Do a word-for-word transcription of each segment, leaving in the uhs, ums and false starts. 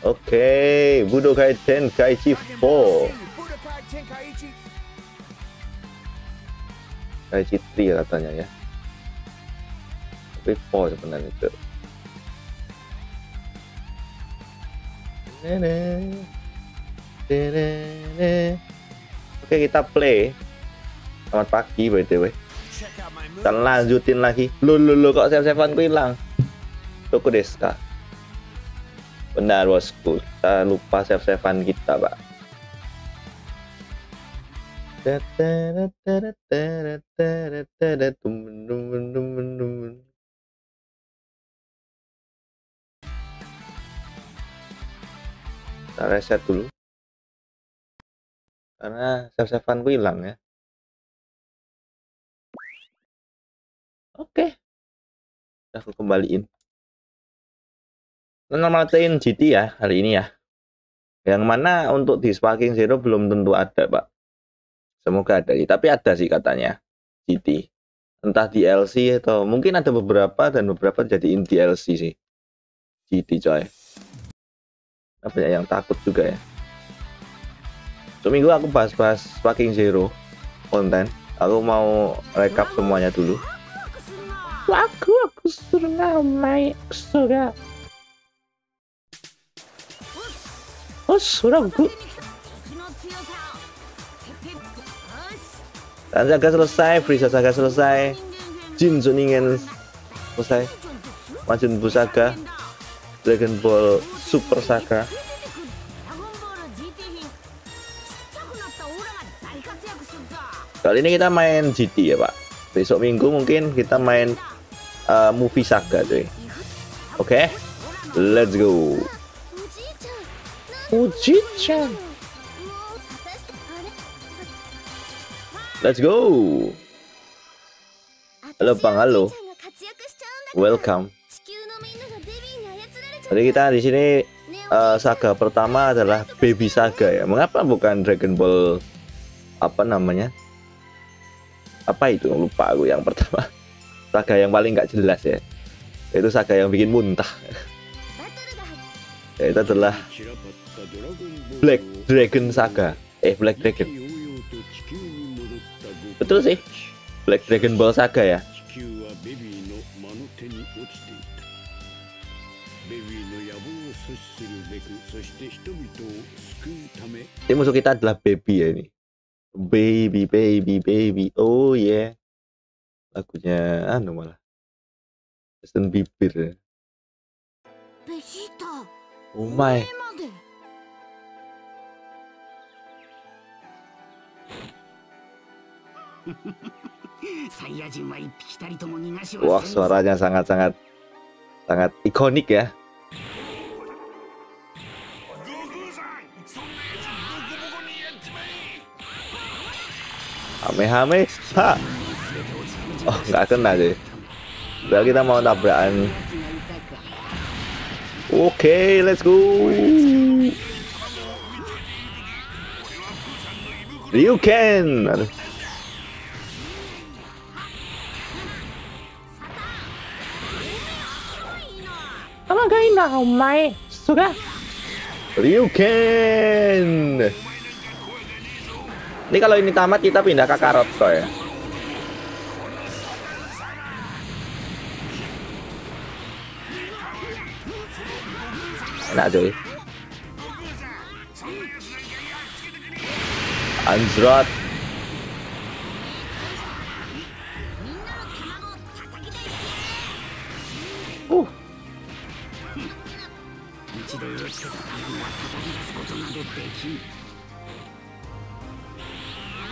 Oke, Budokai Tenkaichi empat. Tenkaichi tiga katanya ya. Tapi empat sebenarnya itu. Oke, kita play. Selamat pagi by the way. Kita lanjutin lagi. Lu lu lu kok save-saveanku hilang. Toko Deska. Benar bosku, kita lupa save-savean kita, Pak. Kita reset dulu. Karena save-saveanku hilang ya. Oke, okay. Aku kembaliin. Namatin G T ya hari ini ya. Yang mana untuk di Sparking Zero belum tentu ada Pak. Semoga ada, tapi ada sih katanya G T. Entah D L C atau mungkin ada beberapa dan beberapa jadiin D L C sih. G T coy. Banyak yang takut juga ya. Seminggu aku bahas-bahas Sparking Zero konten. Aku mau rekap semuanya dulu. Aku aku sudah main sudah. Oh sudah gue. Cell Saga selesai, Frieza Saga selesai, Jinzouningen selesai, Majin Buu Saga, Dragon Ball Super Saga. Kali ini kita main G T ya Pak. Besok Minggu mungkin kita main Uh, movie saga cuy. Oke, okay. Let's go. Gogeta. Let's go. Halo Bang, halo. Welcome. Jadi kita di sini uh, saga pertama adalah Baby Saga ya. Mengapa bukan Dragon Ball apa namanya? Apa itu? Lupa aku yang pertama. Saga yang paling nggak jelas ya, itu saga yang bikin muntah. Itu adalah Black Dragon Saga. Eh Black Dragon, betul sih, Black Dragon Ball Saga ya. Ini musuh kita adalah baby ya ini. Baby, baby, baby, oh yeah. Lagunya anu malah Kristen Bibir. Oh my. Wah, suaranya sangat-sangat sangat ikonik ya. Kamehameha. Oh, nggak kena deh. Udah kita mau tabrakan. Oke, okay, let's go. You can. Tamagai na omae suga. You can. Ini kalau ini tamat kita pindah Kakarot toh ya. Nah, cuy. Android uh.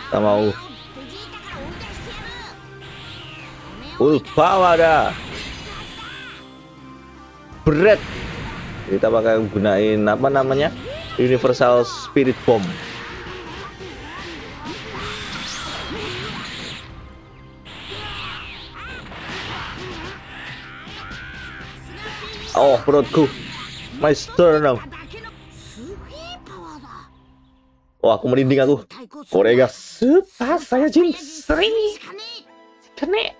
Kita mau full power dah. Berat. Kita bakal gunain apa namanya Universal Spirit Bomb. Oh perutku, my sternum. Oh aku merinding aku. Korega Super Saiyan tiga. Kene.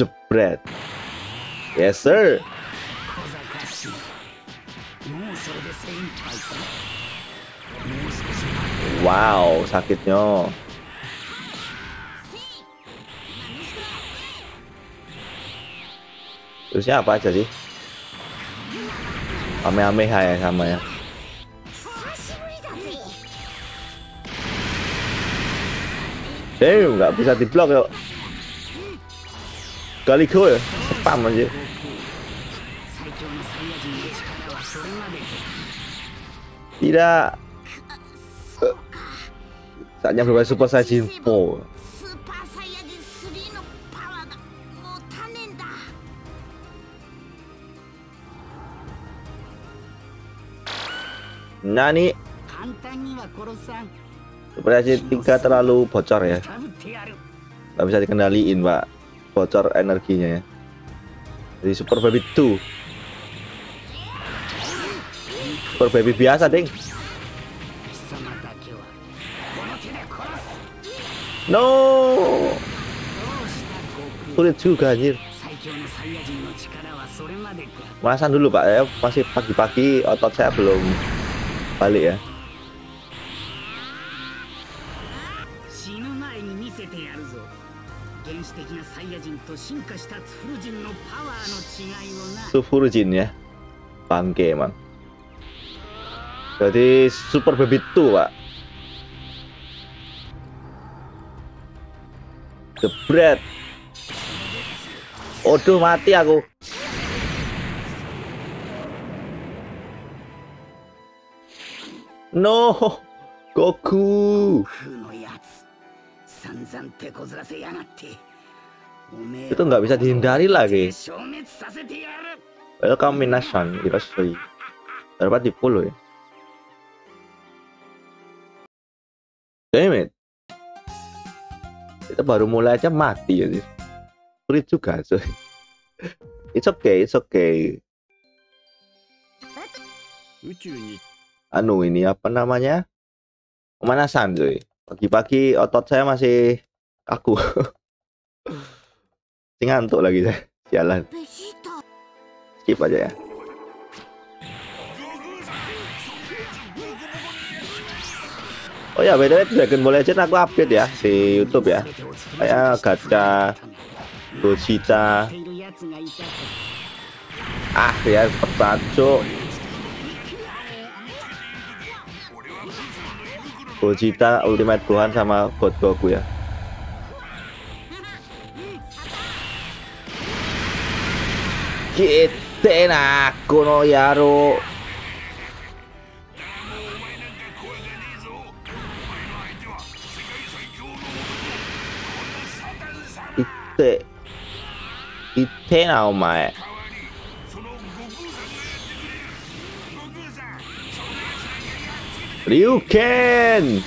Jebret. Yes sir. Wow, sakitnya. Terusnya apa aja sih? Kamehameha ya sama ya. Eh, nggak bisa diblok ya. Kali gue ya, spam aja. Tidak. Saatnya berubah Super Saiyan empat. Nani? Super Saiyan tiga terlalu bocor ya. Gak bisa dikendaliin, Pak. Bocor energinya ya. Jadi Super Baby dua. Super Baby biasa, Ding. No. Sulit juga anjir. Masa dulu, Pak. Ya, masih pagi-pagi, otot saya belum balik ya. Tsufurujin ya. Bangke emang. Jadi Super Baby dua, Pak. Jebret. Aduh, mati aku. No, Goku. Itu nggak bisa dihindari lagi. Welcome minasan, irasui. Dapat di puluh ya. Damn it. Kita baru mulai aja mati ya. Sulit juga coy. It's okay, it's okay. Anu ini apa namanya, pemanasan cuy. Pagi-pagi otot saya masih kaku. Ngantuk lagi saya. Jalan skip aja ya. Oh ya, btw Dragon Ball Legends aku update ya di YouTube ya. Kayak gacha Gogeta. Ah ya pertancuk Gogeta Ultimate Gohan sama God Goku ya. Kite na kono yaro. Ite. Ite na omae. Ryuken.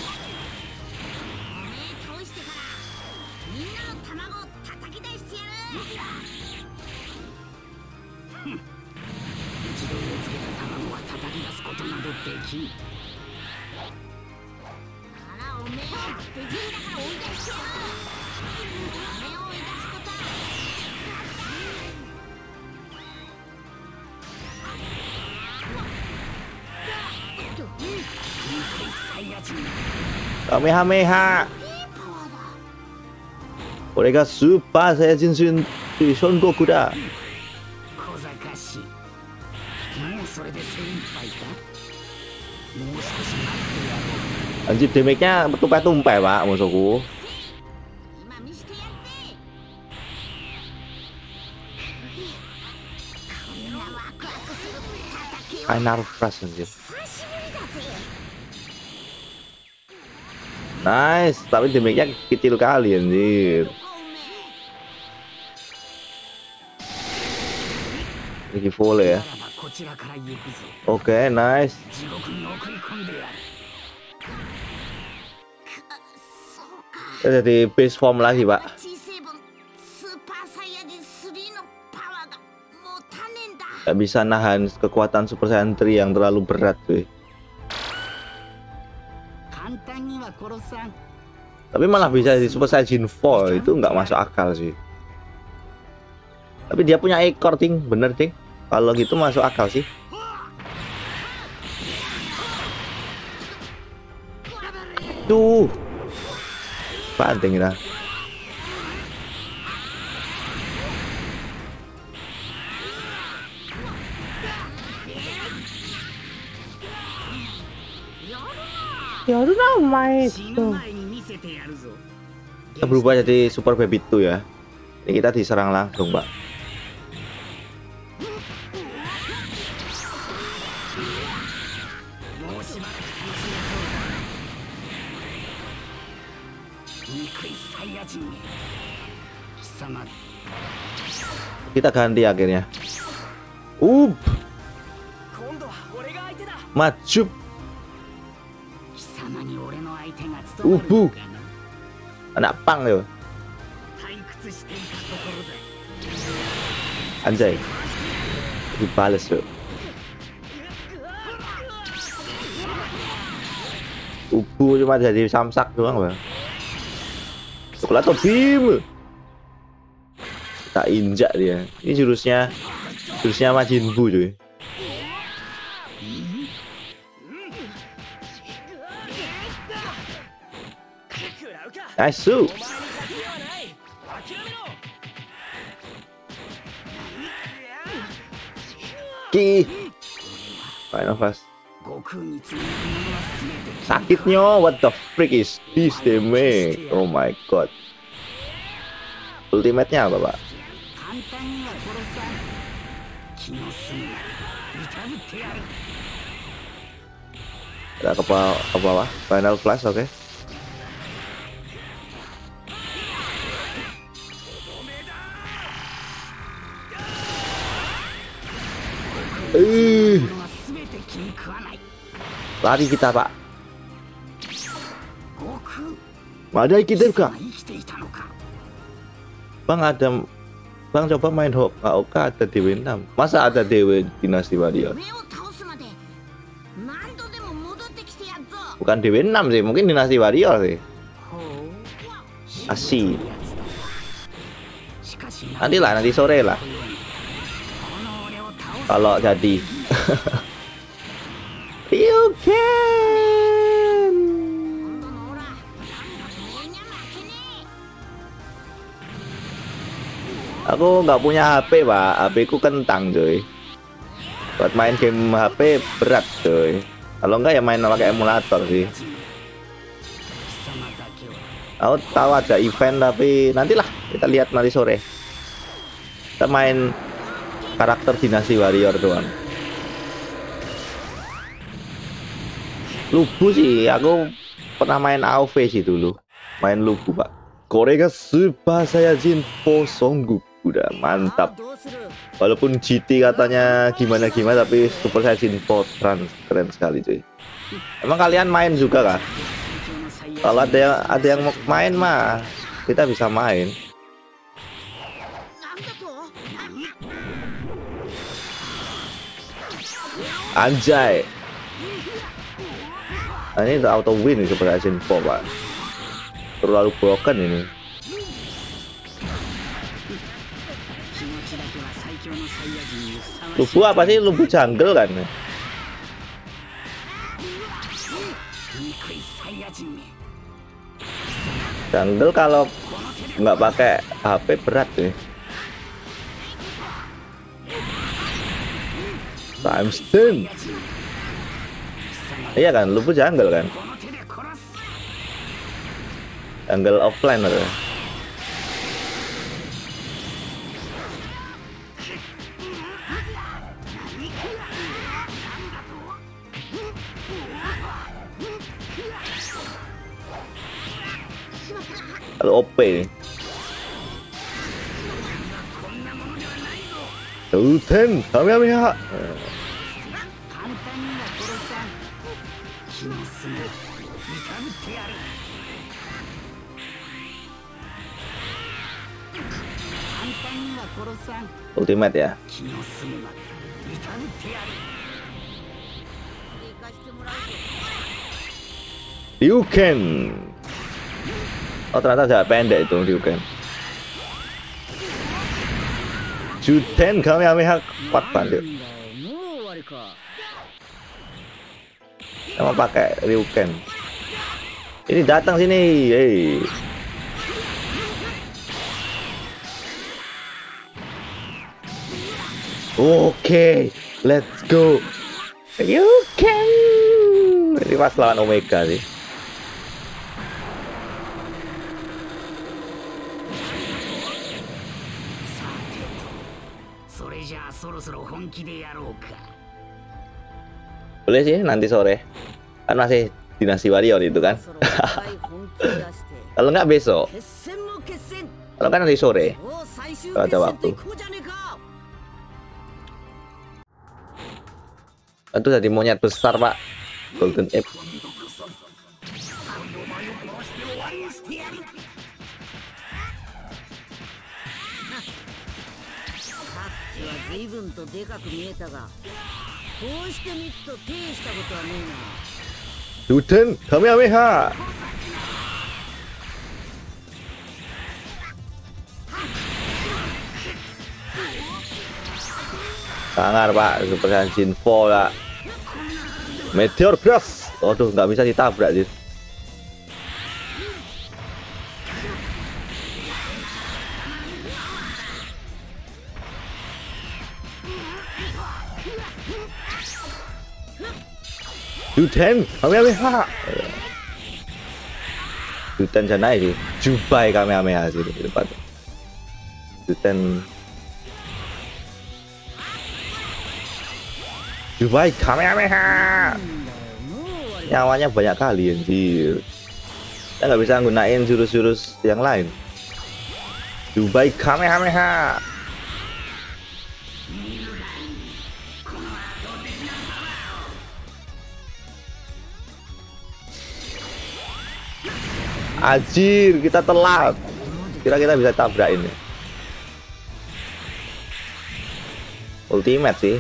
Kamehameha. Orega Super Saiyan Son Goku da. Anjir damage-nya tumpai-tumpai Pak musuhku. Final Flash anjir. Nice, tapi damage-nya kecil kali anjir. Lagi full ya. Oke, okay, nice. Jadi base form lagi, Pak. Gak bisa nahan kekuatan Super Saiyan tiga yang terlalu berat tuh. Tapi malah bisa di Super Saiyan empat, itu nggak masuk akal sih. Tapi dia punya ekor, Ting. Bener, Ting. Kalau gitu masuk akal sih. Tuh. Panting kita. Yaru namai itu. Kita berubah jadi Super Baby two ya. Ini kita diserang langsung, Pak. Kita ganti akhirnya. Up. Maju. Ubu. Anak pang loh. Anjay. Dibales loh. Ubu cuma jadi samsak doang, Bang. Coklat bim. Kita injak dia. Ini jurusnya jurusnya Majin Buu, cuy. Asu. Ki. Final Flash. Sakitnya, what the freak is this they make? Oh my god. Ultimate-nya apa, Pak? Kita ke bawah, Final Flash, oke. Okay. Uh. Lari kita, Pak. Ada kita juga. Bang ada, Bang coba main H O K ada D W enam. Masa ada D W Dynasty Warriors? Bukan D W enam sih, mungkin Dynasty Warriors sih. Asih. Nanti lah, nanti sore lah. Kalau jadi you can. Aku nggak punya H P, Pak. H P ku kentang, coy. Buat main game H P berat, coy. Kalau nggak ya main pakai emulator sih. Aku tahu ada event tapi nantilah, kita lihat nanti sore. Kita main karakter Dynasty Warrior doang. Lubu sih, aku pernah main A O V sih dulu. Main Lubu, Pak. Korea Super Saiyan four Son Goku, udah mantap. Walaupun G T katanya gimana-gimana tapi Super Saiyan four trans keren sekali, cuy. Emang kalian main juga kah? Kalau ada yang ada yang mau main mah kita bisa main. Anjay, nah, ini udah auto win nih, Super Saiyan four, Pak. Terlalu broken ini. Lubu apa sih? Lubu jungle kan? Jungle kalau nggak pakai H P berat nih. Times ten. Iya kan, Lubu jungle kan. Jungle offline atau. Kalau O P nih. Ulten, Kamehameha. Ultimate ya. Ryuken. Oh ternyata jarak pendek itu Ryuken. Juden Kamehameha empat yuk. Sama pakai Ryuken. Ini datang sini. Hey. Oke, let's go. Ryuken. Ini pas lawan Omega sih. Boleh sih nanti sore, kan masih Dynasty Warriors itu kan. Kalau nggak besok, kalau kan nanti sore kalau ada waktu. Itu jadi monyet besar pak, Golden Ape. Juden Kamehameha. Sangar pak, Super Saiyan empat pak. Meteor Blast. Aduh, nggak bisa ditabrak sih. Juden Kamehameha. Juden janai sih, Jubai Kamehameha sih di depan. Juden Jubai Kamehameha. Nyawanya banyak kali anjir. Kita nggak bisa gunain jurus-jurus yang lain. Jubai Kamehameha. Ajir, kita telat. Kira-kira bisa tabrak ini. Ultimate sih.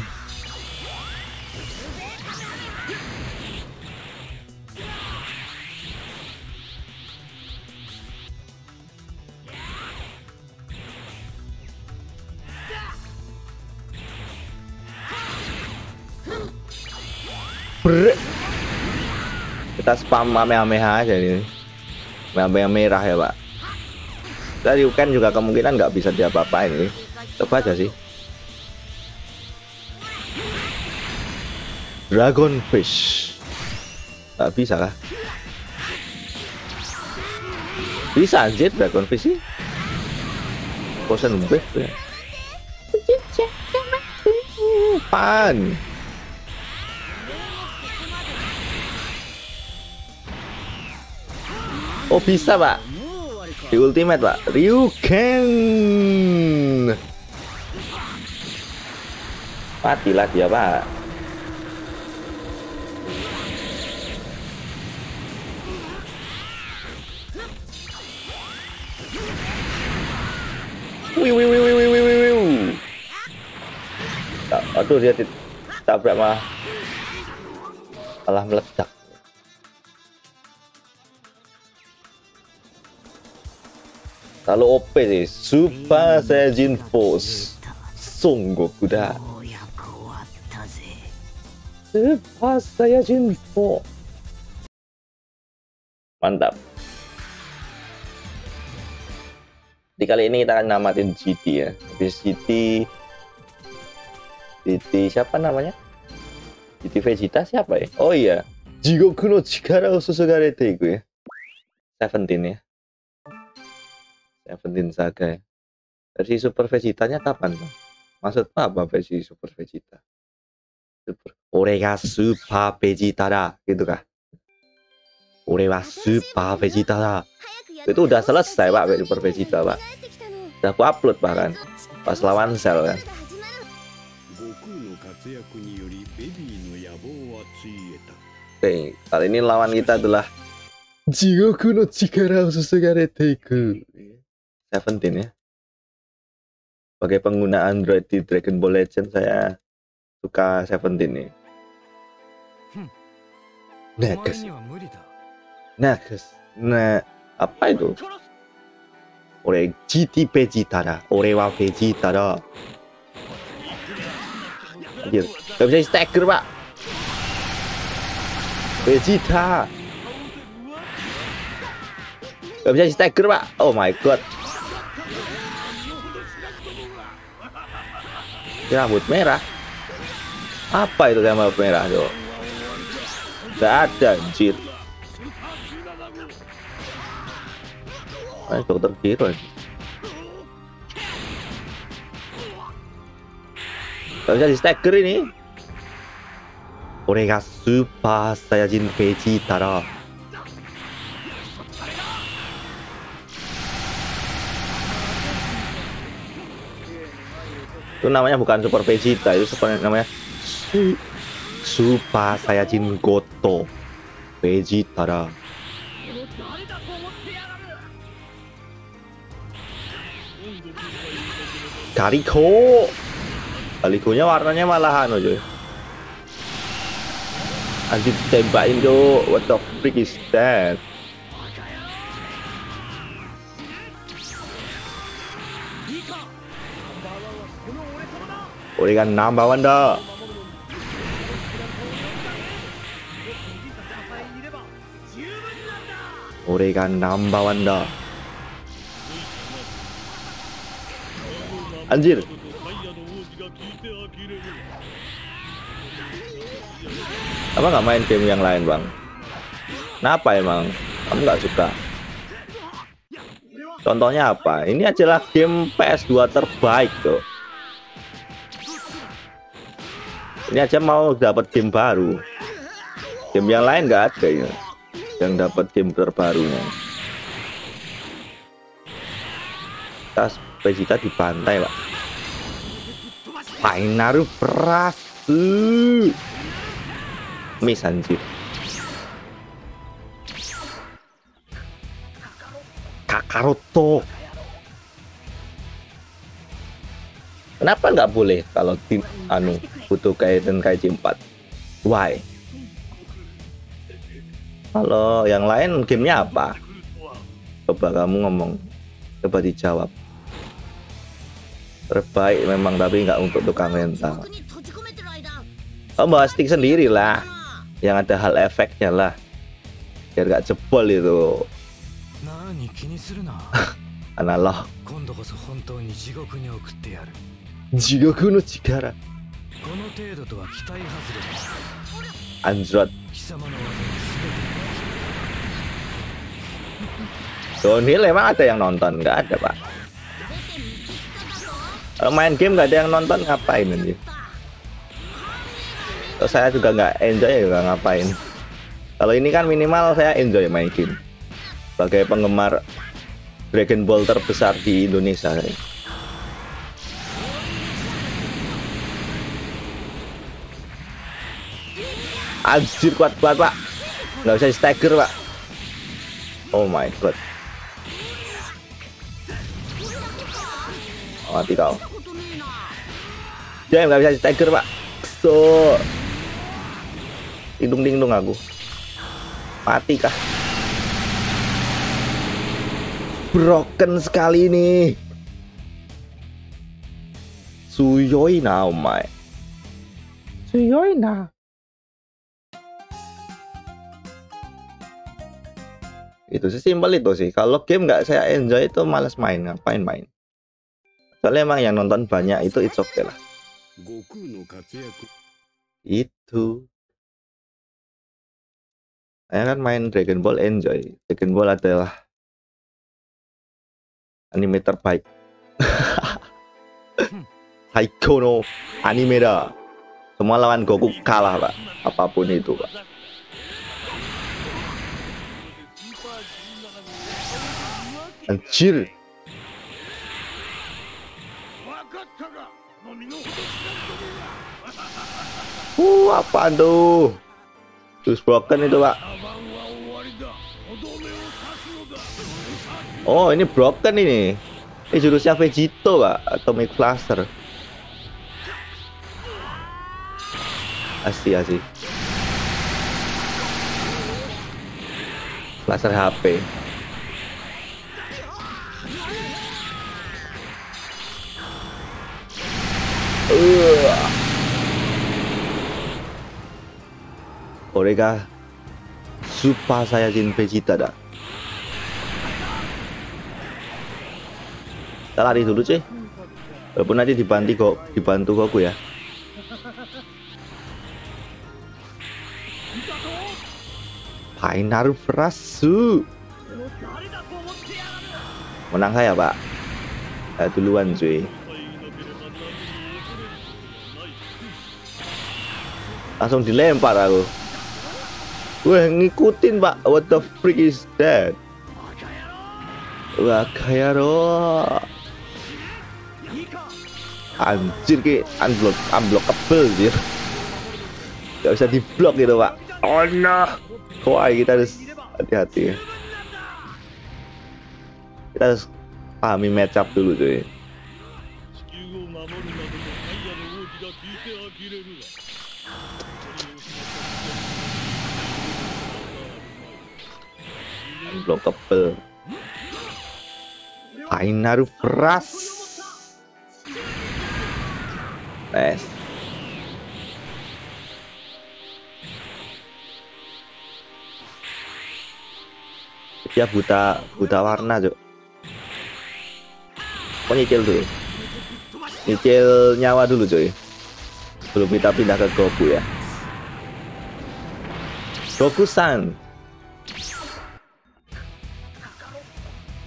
Ber. Kita spam Kamehameha aja ini. Kamehameha merah ya pak. Ryuken juga kemungkinan nggak bisa diapa-apain ini. Coba aja sih. Dragon Fish. Nggak bisa lah. Bisa anjir Dragon Fish sih. Bosan banget. Pan. Oh bisa pak, di ultimate pak, Ryuken. Matilah dia pak. Wih wih wih wih wih wih wih. Aduh dia ditabrak malah, malah meledak. Lalu O P sih, Super Saiyan empat Son Goku da. Super Saiyan empat. Mantap. Di kali ini kita akan namatin G T ya. Habis G T, G T siapa namanya? G T Vegeta siapa ya? Oh iya, Jigoku no Chikara wo Susugarete iku ya. tujuh belas ya. Seventeen Saga ya. Versi Super Vegitanya kapan bang? Maksud apa versi Super Vegeta? Super Ore ga Super Vegeta da, gitu kah? Ore wa Super Vegeta da. Itu udah selesai pak Super Vegeta pak. Udah aku upload bahkan pas lawan Cell kan. Oke, kali ini lawan kita adalah Jigoku no Chikara wo Susugarete iku. tujuh belas ya. Sebagai pengguna Android di Dragon Ball Legends saya suka tujuh belas nih. Next. Next. Nah, apa itu? Ore G T Vegeta da. Ore wa Vegeta da. Anjir, gak bisa stagger pak. Vegeta gak bisa stagger pak. Oh my god, rambut merah apa itu rambut merah tuh? Gak ada anjir. Ayo dokter Giro gak bisa di stagger ini. Orega Super Saiyajin Vegeta lah. Itu namanya bukan Super Vegeta, itu sebenarnya namanya Super Saiyajin Goto Vegeta lah. Kariko, Karikonya warnanya malahan aja. Anjir tembakin tuh, what the freak is that? Boleh kan nambah wanda. Boleh kan nambah wanda. Anjir. Apa nggak main game yang lain bang? Kenapa emang? Kamu nggak suka? Contohnya apa? Ini adalah game P S dua terbaik tuh. Ini aja mau dapat game baru. Game yang lain nggak ada ya. Yang dapat game terbarunya. Tas Vegeta dibantai pak. Final Flash. Miss anjir. Kakarot. Kenapa nggak boleh kalau tim anu Budokai Tenkaichi empat? Why? Kalau yang lain gamenya apa? Coba kamu ngomong, coba dijawab. Terbaik memang tapi nggak untuk tukang mental. Oh bahas stick sendiri lah. Yang ada hal efeknya lah biar gak jebol itu. Analog Jigoku no Chikara Android Donil emang ada yang nonton? Gak ada pak. Kalau main game gak ada yang nonton ngapain nanti? Saya juga nggak enjoy juga ngapain. Kalau ini kan minimal saya enjoy main game. Sebagai penggemar Dragon Ball terbesar di Indonesia. Anjir kuat-kuat pak, nggak bisa stagger pak. Oh my god. Mati kau. Dia nggak bisa stagger pak. So hidung-hidung aku mati kah? Broken sekali ini. Suyoi na omai. Suyoi na. Itu sesimpel itu sih. Kalau game nggak saya enjoy itu males main, ngapain main. Soalnya emang yang nonton banyak itu it's okay lah. Itu saya kan main Dragon Ball enjoy. Dragon Ball adalah anime terbaik. Saiko no anime da. Semua lawan Goku kalah pak, apapun itu pak. Anjir. Uh, apa tuh? Terus broken itu pak. Oh ini broken ini. Ini jurusnya Vegito pak, Atomic Blaster. Asih asih. Blaster H P. Uh. これがスーパーサイヤ人ベジータだ。Kita lari dulu sih, walaupun nanti dibantu dibantu Goku ya. Final Flash, menang saya pak, ya, duluan cuy. Langsung dilempar aku. Wah ngikutin pak, what the freak is that? Wah Kakarot. Anjir ki, unblock, unblockable jir. Gak bisa diblok gitu pak. Oh no. Wah kita harus hati-hati. Kita harus pahami matchup dulu cuy. Unblockable. Final Flash. Nice. Dia buta buta warna cok. Oh nyicil dulu, nyicil nyawa dulu cuy, belum kita pindah ke Goku ya. Goku-san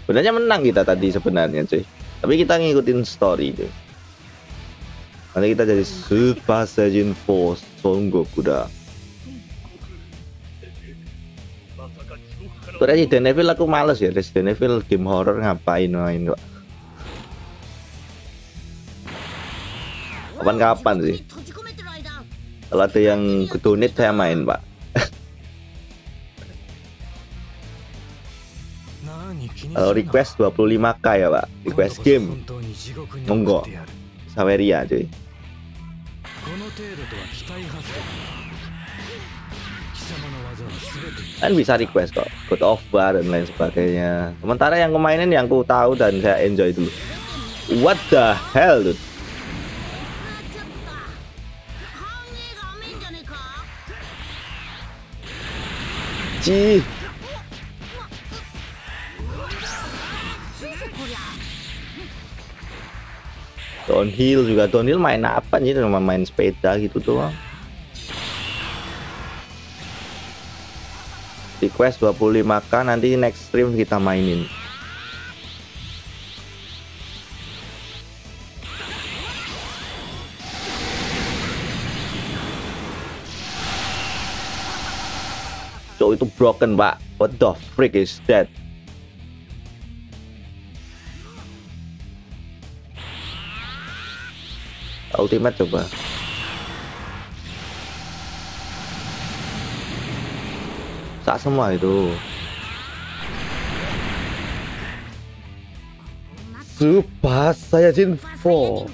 sebenarnya menang kita tadi sebenarnya cuy, tapi kita ngikutin story cuy. Nanti kita jadi Super Saiyan empat Son Goku dah. Resident Evil aku males ya, Resident Evil game horror ngapain main kok. Kapan-kapan sih kalau ada yang kedonit saya main pak. Kalau request dua puluh lima K ya pak, request game monggo Saweria cuy. Kan bisa request kok, God of War dan lain sebagainya. Sementara yang kemainin yang ku tahu dan saya enjoy dulu. What the hell dude? Cih. Downhill juga, downhill main apa nih? Cuma main sepeda gitu doang. Request dua puluh lima K nanti next stream kita mainin. So itu broken pak. What the freak is that? Ultimate coba. Tak semua itu Super Saiyan empat.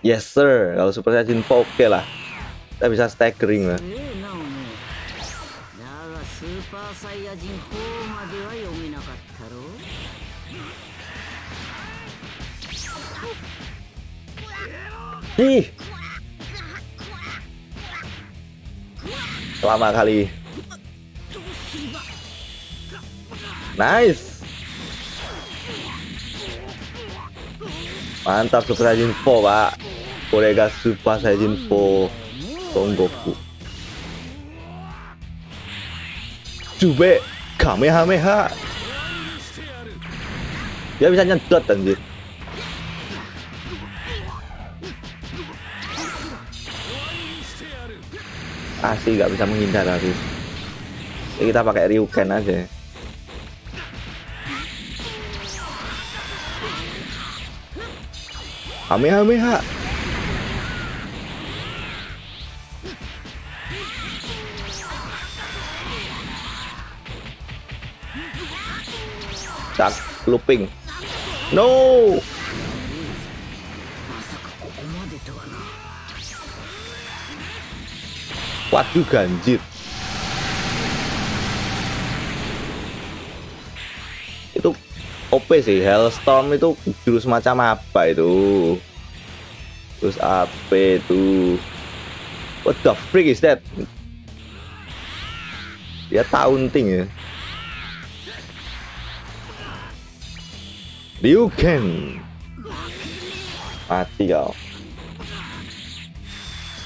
Yes sir, kalau Super Saiyan empat oke okay lah, kita bisa staggering lah. Ih. Lama kali. Nice. Mantap Super Saiyan empat, Pak. Kolega Super Saiyan empat Son Goku. Coba Kamehameha. Dia bisa nyedot anjir. Asli nggak bisa menghindar aku. Jadi kita pakai Ryuken aja. Kamehameha. Cak looping. No. Waduh ganjir. Itu O P sih, Hellstorm itu jurus macam apa itu? Terus apa itu? What the freak is that? Dia taunting ya. Ryuken. Mati kau.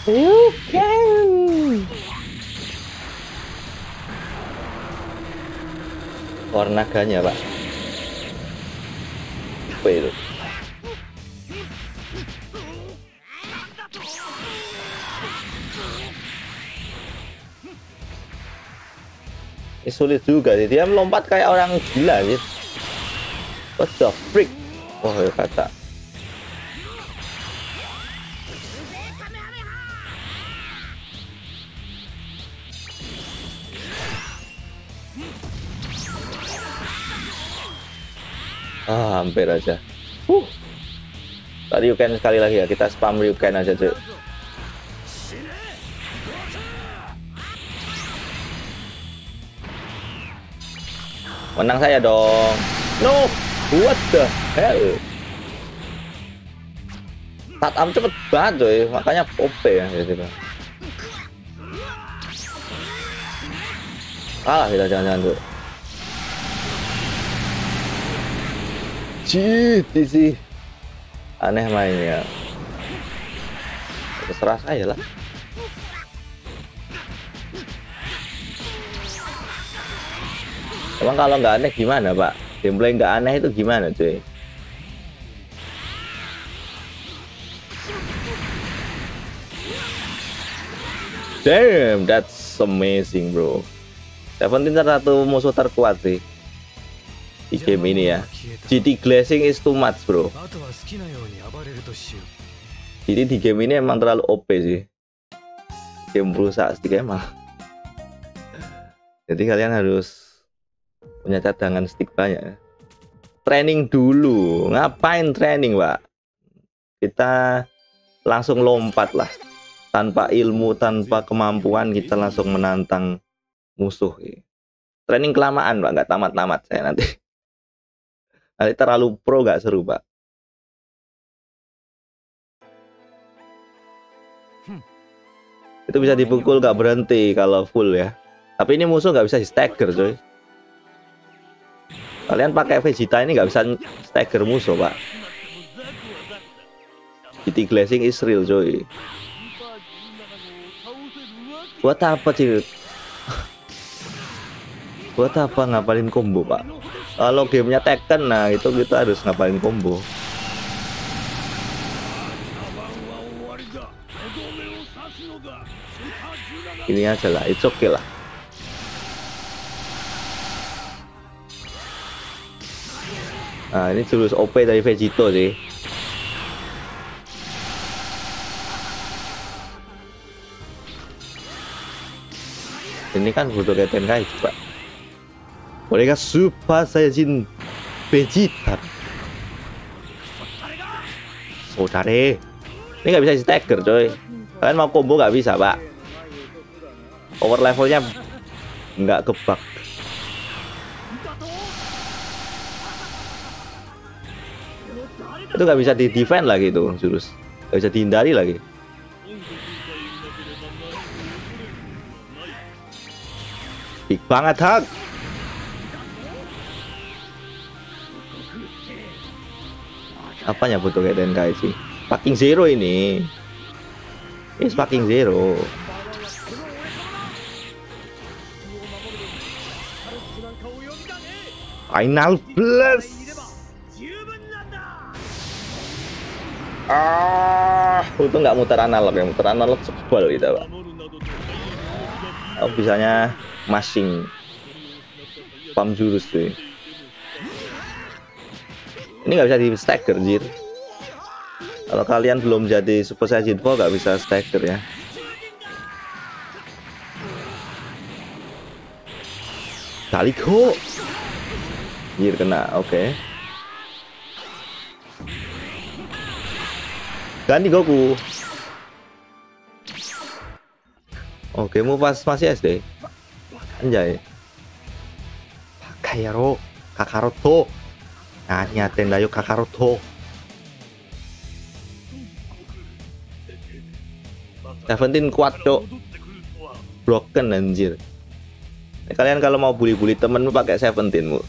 Ryuken. War naganya, Pak. Apa itu? Ini sulit juga sih. Dia melompat kayak orang gila sih. What the freak? Wah, oh, kata. Ah, hampir aja. Huh. Tadi Ryuken sekali lagi ya. Kita spam Ryuken aja, cuy. Menang saya dong. No. What the hell? Startup cepet banget coy, makanya O P ya gitu. Ah, kita jangan-jangan tuh. Cheat sih. Aneh mainnya. Terserah saya lah. Emang kalau nggak aneh gimana, Pak? Gameplay nggak aneh itu gimana cuy? Damn, that's amazing bro. Seventeen salah satu musuh terkuat sih di game ini ya. G T glazing is too much bro. Jadi di game ini emang terlalu O P sih. Game rusak sedikit emang. Jadi kalian harus punya cadangan stick banyak. Training dulu. Ngapain training, Pak? Kita langsung lompat lah. Tanpa ilmu, tanpa kemampuan, kita langsung menantang musuh. Training kelamaan, Pak. Nggak tamat-tamat saya nanti. Nanti terlalu pro, nggak seru, Pak. Itu bisa dipukul, nggak berhenti kalau full ya. Tapi ini musuh nggak bisa di-stagger, coy. Kalian pakai Vegeta ini nggak bisa stagger musuh, Pak. G T glazing is real, coy. Buat apa sih? Buat apa ngapalin combo, Pak? Kalau gamenya Tekken, nah itu kita harus ngapalin combo. Ini aja lah, it's okay lah. Nah, ini jurus O P dari Vegito sih. Ini kan Budokai Tenkaichi, Pak. Mereka Super Saiyan Vegeta. Saudare. Ini nggak bisa di-stagger, coy. Kalian mau combo nggak bisa, Pak. Over levelnya nggak kebak. Itu nggak bisa di-defend lagi itu jurus. Nggak bisa dihindari lagi. Big banget hak. Apanya Budokai Tenkaichi? Sparking Zero ini. Ini Sparking Zero. Final Flash. Ah, itu nggak muter analog ya, muter analog sebal gitu, Pak. Oh, bisanya masing pam jurus tuh. Ini nggak bisa di stagger, jir. Kalau kalian belum jadi Super Saiyan four nggak bisa stagger ya. Taliko, jir kena, oke. Okay. Ganti Goku. Oke, mau pas masih S D. Anjay. Kakarot, Kakarot to. Nah, nyaten dayo Kakarot to. Seventeen kuat cok, broken anjir. Kalian kalau mau bully-bully temenmu pakai seventeen mu.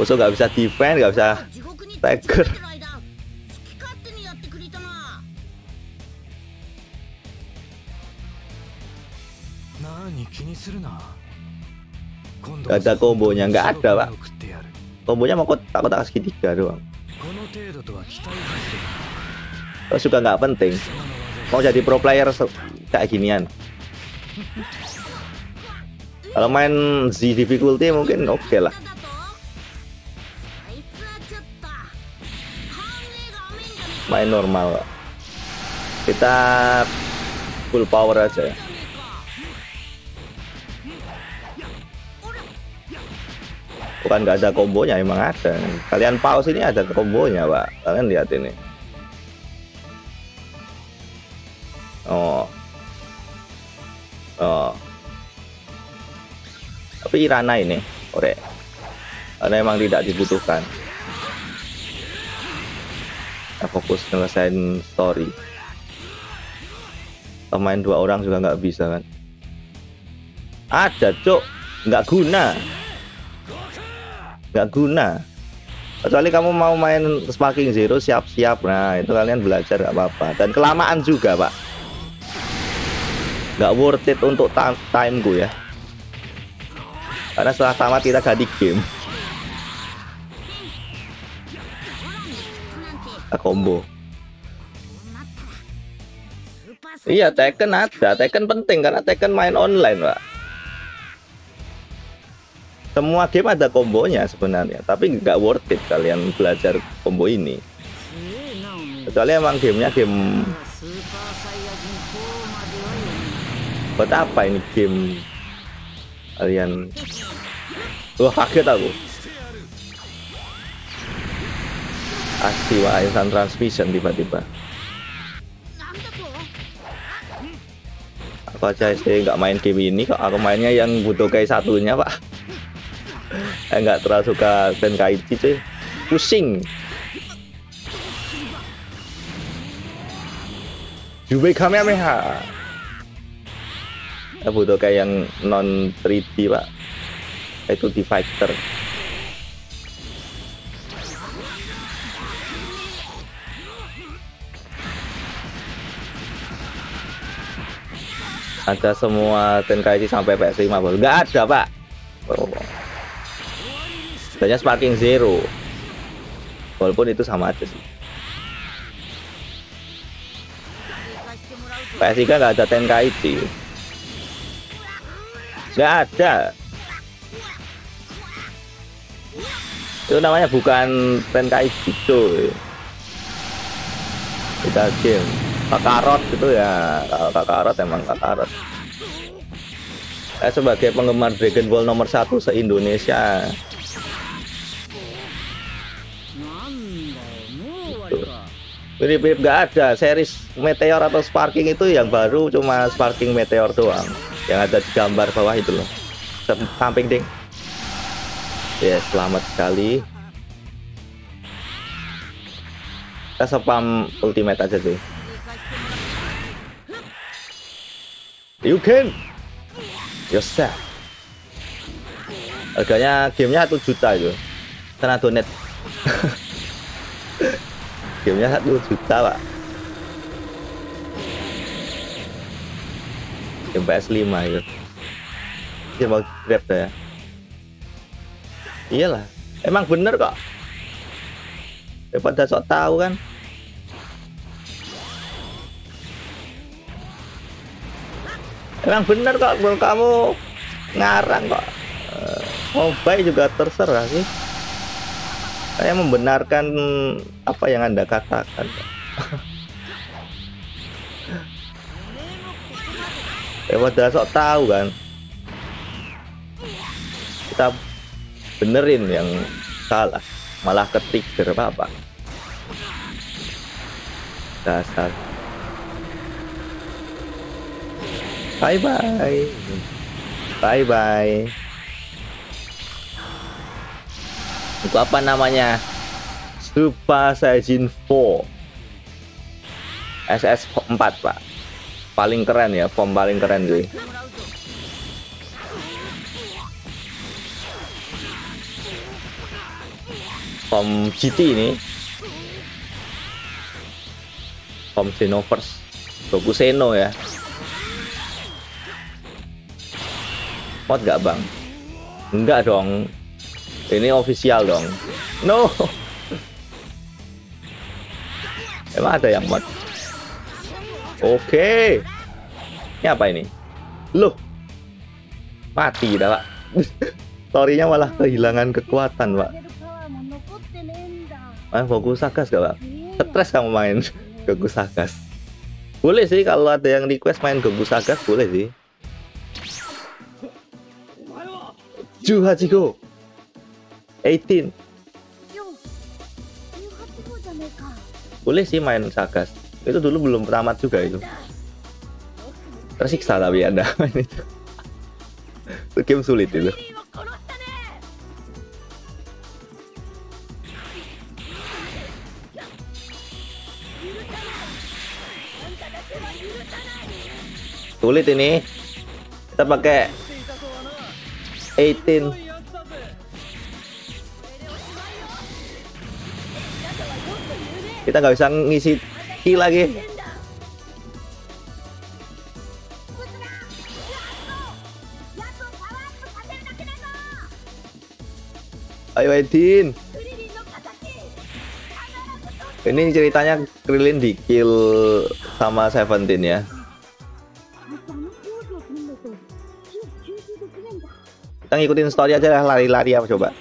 Uso nggak bisa defend, nggak bisa taker. Gak ada kombonya, nggak ada pak. Kombonya mau kok takut tak segitiga doang. Terus juga nggak penting. Mau jadi pro player kayak ginian. Kalau main Z difficulty mungkin oke okay lah. Main normal. Kita full power aja ya. Bukan nggak ada kombonya, emang ada. Kalian pause ini ada kombonya pak. Kalian lihat ini. Oh, oh, tapi Irana ini, ore, karena emang tidak dibutuhkan. Kita fokus nyelesain story. Pemain dua orang juga nggak bisa kan? Ada cok, nggak guna, nggak guna. Kecuali kamu mau main Sparking Zero siap-siap, nah itu kalian belajar nggak apa-apa. Dan kelamaan juga pak. Gak worth it untuk time, time gue ya. Karena setelah tamat kita ganti game. Kita combo. Iya Tekken ada, Tekken penting karena Tekken main online pak. Semua game ada kombonya sebenarnya, tapi gak worth it kalian belajar combo ini. Kecuali emang gamenya game. Buat apa ini game kalian? Wah kaget aku. Asiwa instant transmission tiba-tiba. Aku aja sih nggak main game ini kok. Aku mainnya yang Budokai satunya pak. Saya nggak terlalu suka Tenkaichi sih. Pusing. Jube Kamehameha. Aku butuh kayak yang non tiga D pak, itu di fighter. Ada semua Tenkaichi sampai P S lima baru? Nggak ada pak. Oh. Hanya Sparking Zero. Walaupun itu sama aja sih. P S tiga nggak ada Tenkaichi. Gak ada. Itu namanya bukan Tenkaichi cuy. Kita game Kakarot gitu ya. Kalau Kakarot emang Kakarot. Saya sebagai penggemar Dragon Ball nomor satu se-Indonesia gitu. Mirip-mirip gak ada. Series Meteor atau Sparking itu yang baru cuma Sparking Meteor doang. Yang ada di gambar bawah itu loh, samping ding. Ya yes, selamat sekali. Kita spam ultimate aja sih. You can yourself. Harganya gamenya satu juta itu. Karena donate. Gamenya satu juta pak. Game P S lima itu dia mau grab ya. Iyalah emang bener kok, daripada sok tahu kan. Emang bener kok kalau kamu ngarang kok. Mobile juga terserah sih, saya membenarkan apa yang anda katakan. Ya udah sok tahu kan. Kita benerin yang salah, malah ketrigger apa-apa. Dasar. Bye bye. Bye bye. Itu apa namanya? Super Saiyan empat. S S empat, Pak. paling keren ya, form paling keren cuy. Form G T ini, form Xenoverse, Goku Xeno ya. Pot gak bang? Enggak dong, ini official dong. No, emang ada yang mod? Oke, ini apa ini? Loh, mati dah pak. Storynya malah kehilangan kekuatan pak. Ah, Goku Sagas gak pak? Stres kamu main Goku Sagas. Boleh sih kalau ada yang request main Goku Sagas boleh sih. Juhachigo delapan belas boleh sih main Sagas. Itu dulu belum tamat juga itu. Tersiksa tapi ada main itu. Itu game sulit itu. Sulit ini. Kita pakai delapan belas. Kita nggak bisa ngisi ki lagi. Ayo Edin. Ini ceritanya Krillin di kill sama Seventeen ya. Kita ngikutin story aja lah, lari-lari apa coba.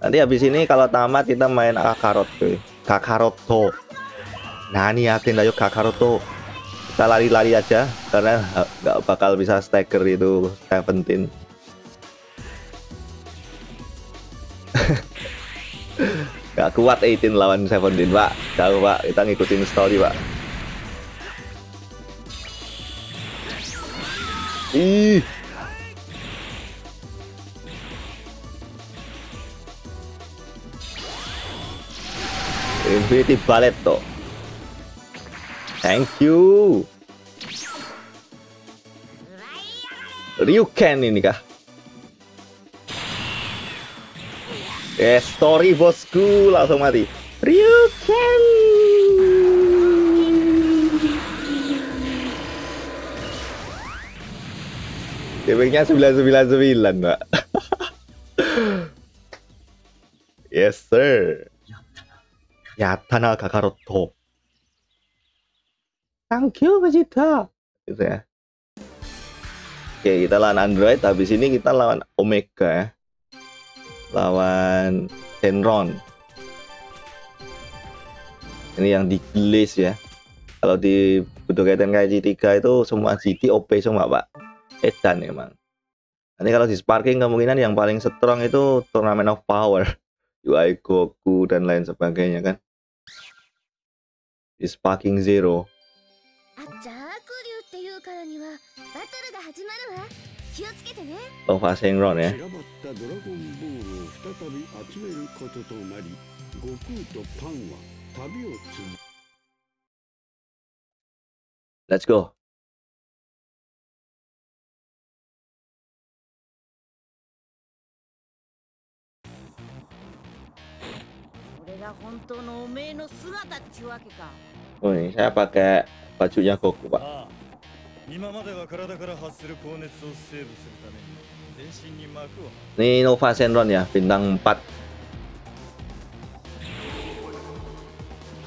Nanti habis ini kalau tamat kita main Kakarot cuy. Kakarot to. Nah ini yakin ayo Kakarot to. Kita lari-lari aja karena nggak bakal bisa stagger itu Seventeen. Gak kuat delapan belas lawan Seventeen pak. Jauh pak, kita ngikutin story pak. Ih. Infinity Ballet toh. Thank you. Ryuken ini kah? Eh, story bosku langsung mati. Ryuken. Damage-nya sembilan sembilan sembilan, Pak. Yes, sir. Yatana Kakarot to. Thank you, Vegito. Gitu ya. Oke, kita lawan Android. Habis ini kita lawan Omega ya. Lawan Tenron. Ini yang di list ya. Kalau di Budokai Tenkaichi tiga itu semua G T O P semua, Pak. Edan emang. Nanti kalau di Sparking kemungkinan yang paling strong itu Tournament of Power, U I Goku dan lain sebagainya kan. Di Sparking Zero. Oh, fase yang round ya. Let's go. Oh ini saya pakai bajunya Goku pak. Ini Nova Senron ya, bintang empat.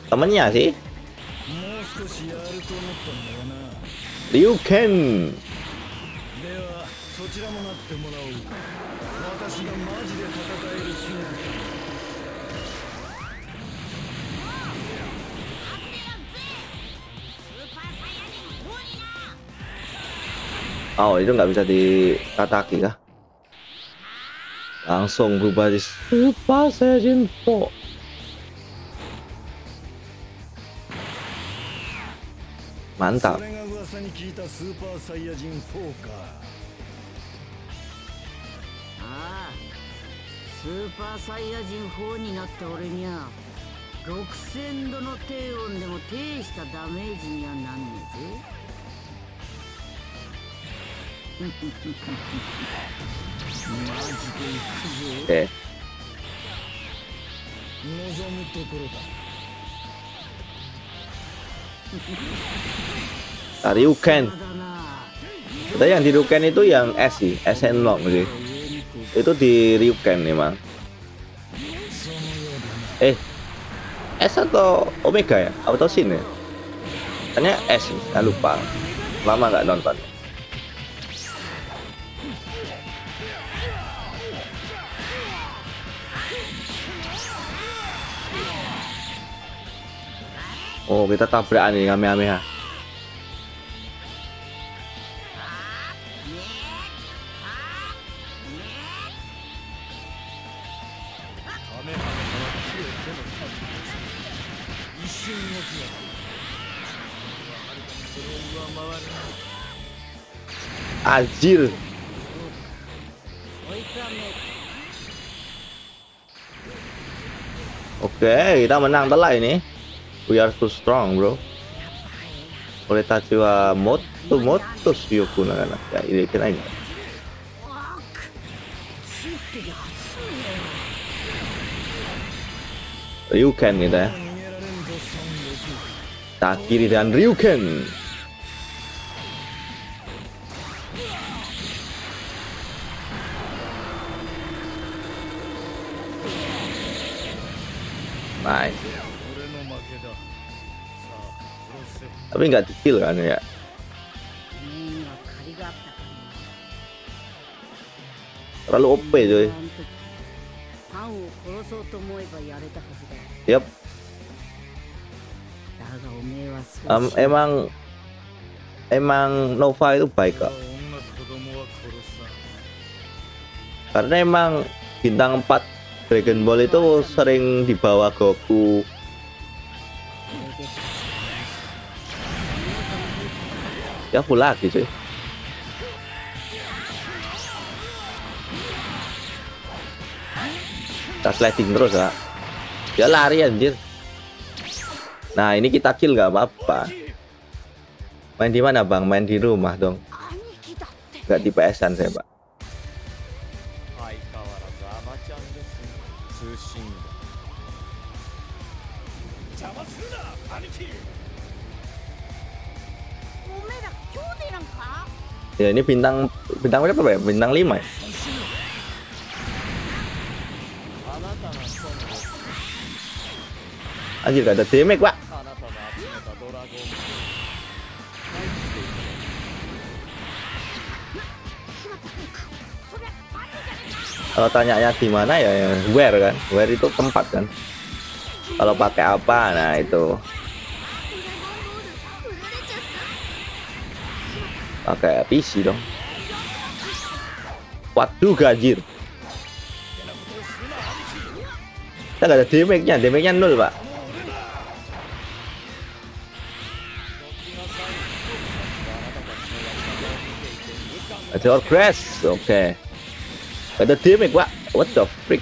Temennya sih Ryuken. Oh itu nggak bisa dikataki kah? Langsung berubah di Super Saiyan empat. Mantap. ろくせんどの低音でも大したダメージにはなんねえぜ。マジで行くぜ。望むところだ。Tari Uken. Tapi yang di Ryuken itu yang S sih, S N lock sih. Itu di Ryuken memang. Eh, S atau Omega ya? Atau Sin ya? Tanya S, saya lupa. Lama nggak nonton. Oh, kita tabrakan nih Kamehameha. Anjir. Oke, kita menang telah ini. We are too strong, bro. Oleh Tachiwa Motu Motu Shiyoku Nagana. Ya, ini kena ini. Ryuken kita ya. Takiri dan Ryuken. Nice. Tapi nggak di-kill kan ya. Terlalu O P coy. Yep. Um, emang emang Nova itu baik kok. Karena emang bintang empat Dragon Ball itu sering dibawa Goku. Ya full lagi sih. Kita sliding terus ya. Dia lari anjir. Nah ini kita kill nggak apa-apa. Main di mana bang? Main di rumah dong. Nggak di P S-an saya pak. Ya ini bintang bintang berapa ya? Bintang lima ya? Anjir gak ada damage pak. Kalau tanyanya gimana ya, where kan? Where itu tempat kan? Kalau pakai apa? Nah itu pakai P C dong. Waduh gajir. Kita gak ada damage-nya, damage-nya nol pak. Ada Orgres, oke okay. Gak ada damage pak, what the freak.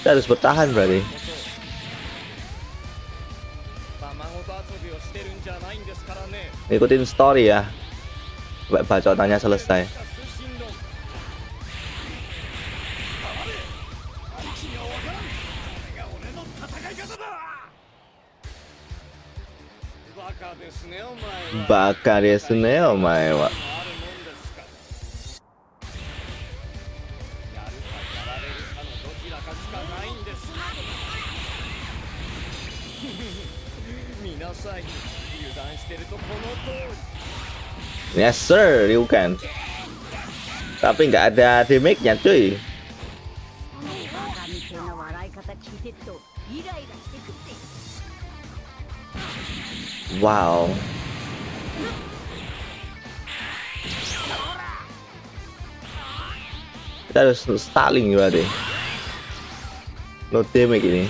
Kita harus bertahan berarti. Ikutin story ya. Bacotannya selesai. Baka desu ne omae wa. Yes sir, Ryuken. Tapi nggak ada damage-nya cuy. Wow. Kita harus stalling juga deh. No damage ini.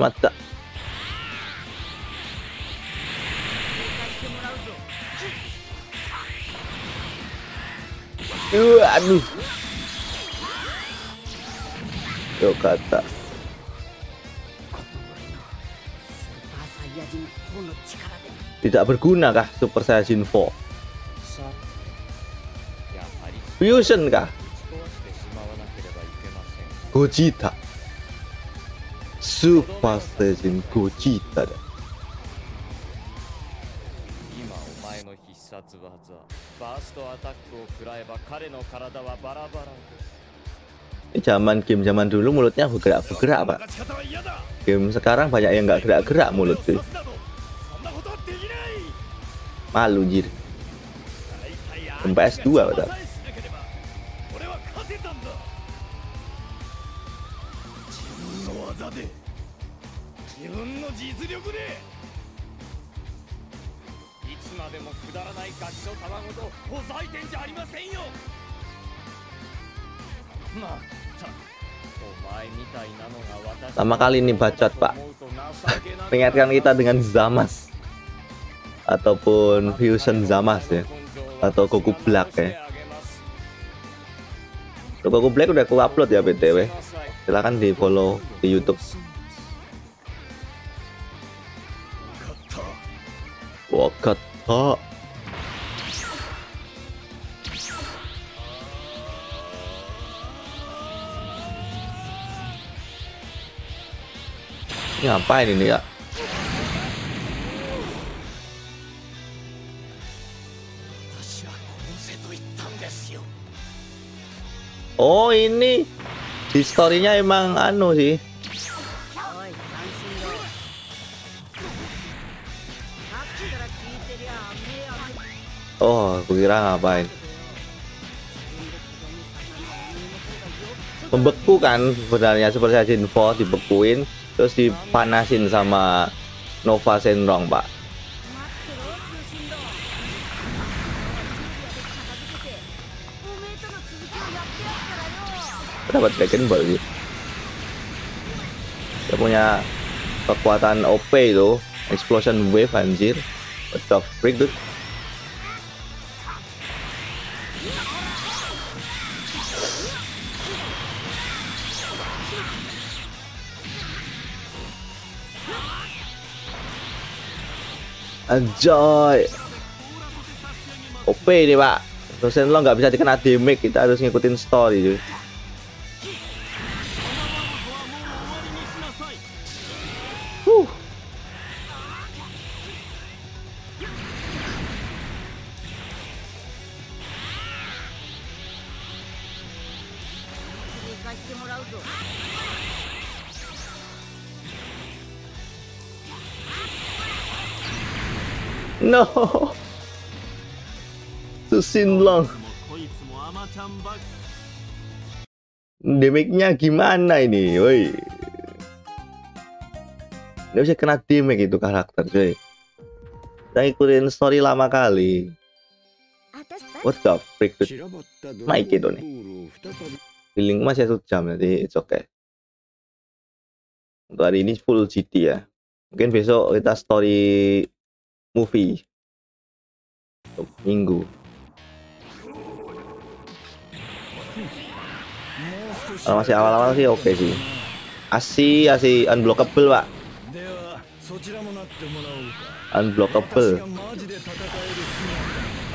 Mata. Uh, aduh. Yo kata. Tidak berguna kah Super Saiyan empat? Fusion kah? Gogeta. Super Saiyan Gogeta. Ini zaman game zaman dulu mulutnya bergerak-bergerak, Pak. Game sekarang banyak yang nggak gerak-gerak mulut tuh. Malu jir. P S dua, Pak. Sama kali ini bacot, Pak. Mengingatkan kita dengan Zamas ataupun Fusion Zamas ya, atau Goku Black ya. Untuk Goku Black udah aku upload ya B T W. Silahkan di follow di YouTube. Wakata. Ini ngapain ini ya? Oh ini di story-nya emang anu sih. Oh, aku kira ngapain? Membeku kan sebenarnya Super Saiyan empat dibekuin terus dipanasin sama Nova Senrong, Pak. Dapat Dragon Ball sih. Dia punya kekuatan O P itu, Explosion Wave anjir. What the freak dude? Enjoy. O P deh, Pak. Dosen lo nggak bisa dikena damage, kita harus ngikutin story. Dude. Huh. No, Susin long. Damage-nya gimana ini, woi? Gak bisa kena damage itu karakter, cuy. Kita ikutin story lama kali. What the freak, dude? Naik itu nih. Healing masih satu jam nanti, it's okay. Untuk hari ini full G T ya. Mungkin besok kita story movie untuk minggu. Kalau masih awal-awal sih oke okay sih. Asi asi unblockable, Pak. Unblockable.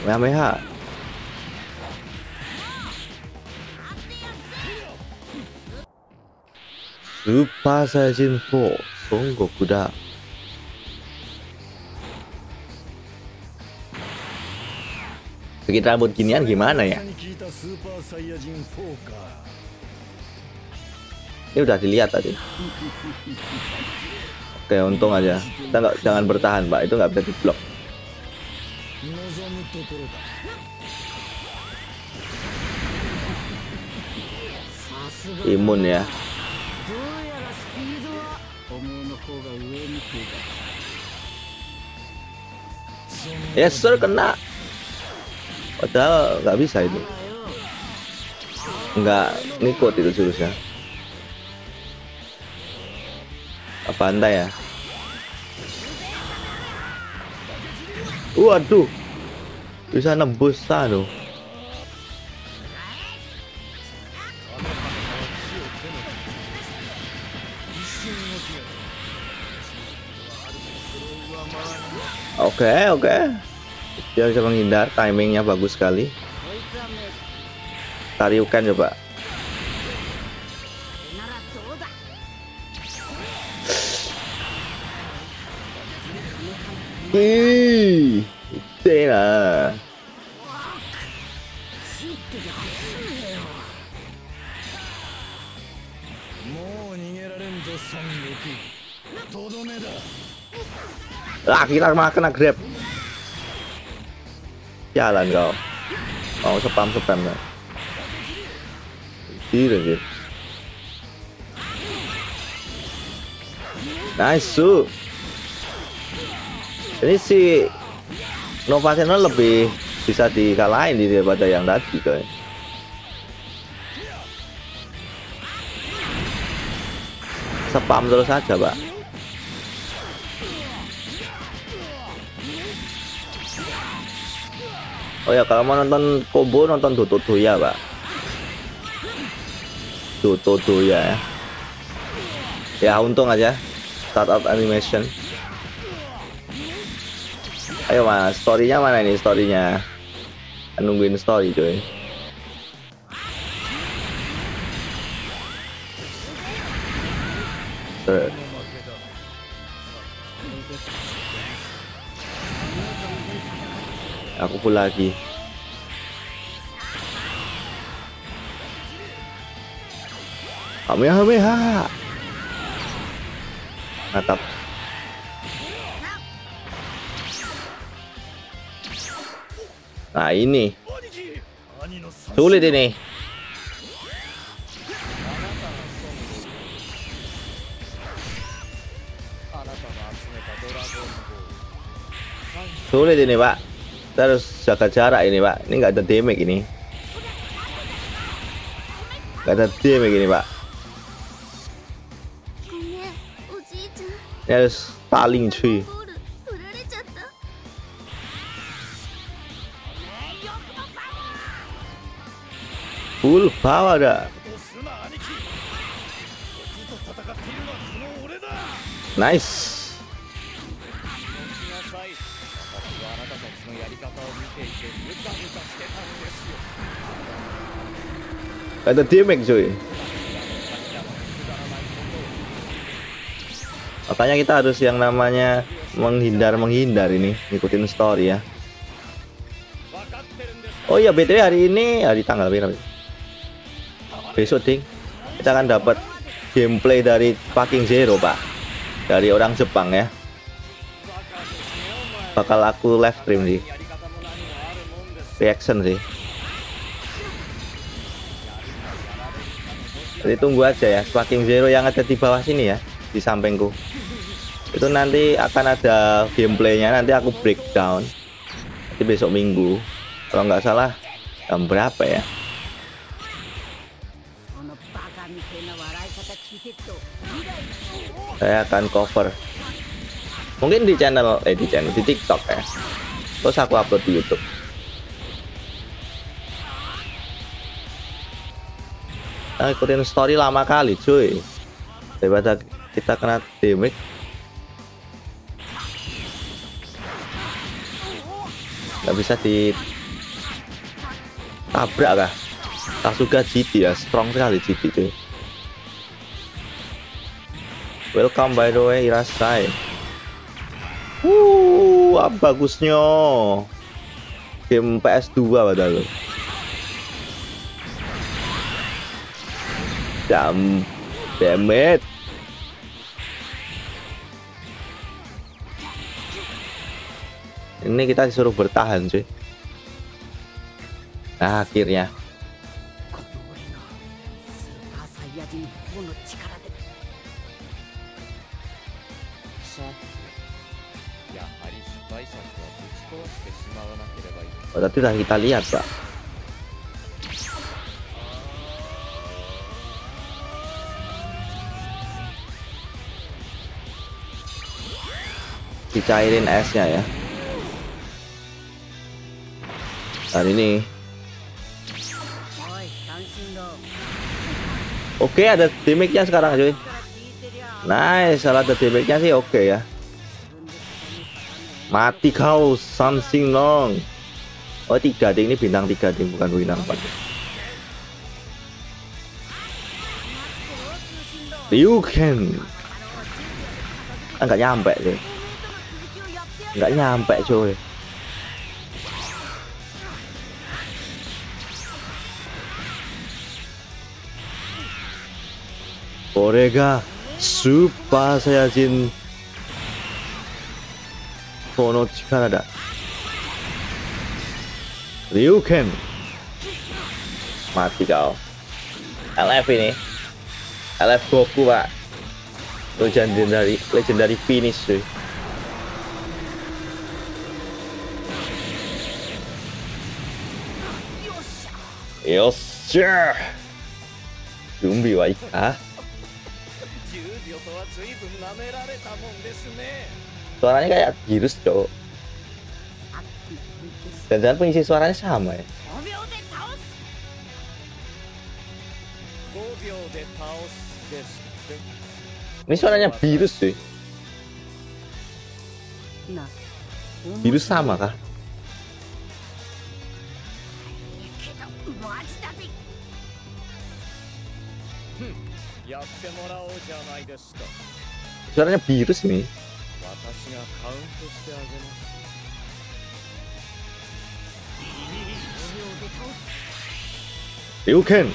Kamehameha. Super Saiyan empat Son Goku da. Kita rambut ginian gimana ya? Ini udah dilihat tadi. Oke, untung aja. Kita nggak, jangan bertahan, Pak. Itu nggak bisa diblok. Imun ya. Yes sir, kena. Padahal nggak bisa itu, nggak ngikut itu jurusnya. Apa anda ya? Waduh, bisa nembus sana. Oke, oke. Dia bisa menghindar, timingnya bagus sekali. Taryukan coba. Wih, Cina. Lah, kita malah kena grab. Jalan kau. Oh, spam-spam ya. Gila. Nice, su. Ini si Nova Seno lebih bisa dikalahin daripada yang tadi, coy. Spam terus saja, Pak. Oh ya, kalau mau nonton combo, nonton Doto Doya, Pak. Doto Doya ya. Ya, untung aja start out animation. Ayo, Mas. Story-nya mana ini? Story-nya. Nungguin story, coy. Sure. Aku pula lagi. Kamehameha. Natap. Nah, ini sulit ini. Sulit ini, Pak. Kita harus jaga jarak ini, Pak. Ini nggak ada damage ini. Nggak ada damage ini, Pak. Ini harus paling cuy. Full power dah. Nice. Ada damage cuy. Makanya kita harus yang namanya menghindar-menghindar ini, ngikutin story ya. Oh iya, B T W hari ini, hari tanggal berapa? Besok ding. Kita akan dapat gameplay dari Sparking Zero, Pak. Dari orang Jepang ya. Bakal aku live stream sih. Reaction sih. Jadi tunggu aja ya, Sparking Zero yang ada di bawah sini ya, di sampingku. Itu nanti akan ada gameplaynya, nanti aku breakdown. Nanti besok minggu, kalau nggak salah, jam berapa ya? Saya akan cover. Mungkin di channel, eh di channel, di TikTok ya. Terus aku upload di YouTube. Nah, ikutin story lama kali cuy, daripada kita kena damage. Gak bisa ditabrak kah? Kasuga G T ya, strong sekali G T cuy. Welcome by the way Irasai. Wuh, apa bagusnya game P S dua padahal. Damn, damn it. Ini kita disuruh bertahan cuy. Nah, akhirnya oh, tadi udah kita lihat, Pak. Dicairin esnya ya. Hari ini. Oke, ada damage-nya sekarang cuy. Nice, salah ada damage-nya sih oke ya. Mati kau, something long. Oh tiga ding, ini bintang tiga ding, bukan bintang empat. You can. Enggak nyampe deh. Enggak nyampe coy. Orega Super Saiyajin four no chikara da. Ryuken. Mati kau. L F ini. L F Goku, Pak. Legendary, Legendary Finish cuy. Yosha. Zumbi wa ika. Suaranya kayak Girus, cowok. Dan jangan pengisi suaranya sama ya. Ini suaranya Virus cuy. Virus sama kah? Suaranya Virus nih. Ryuken.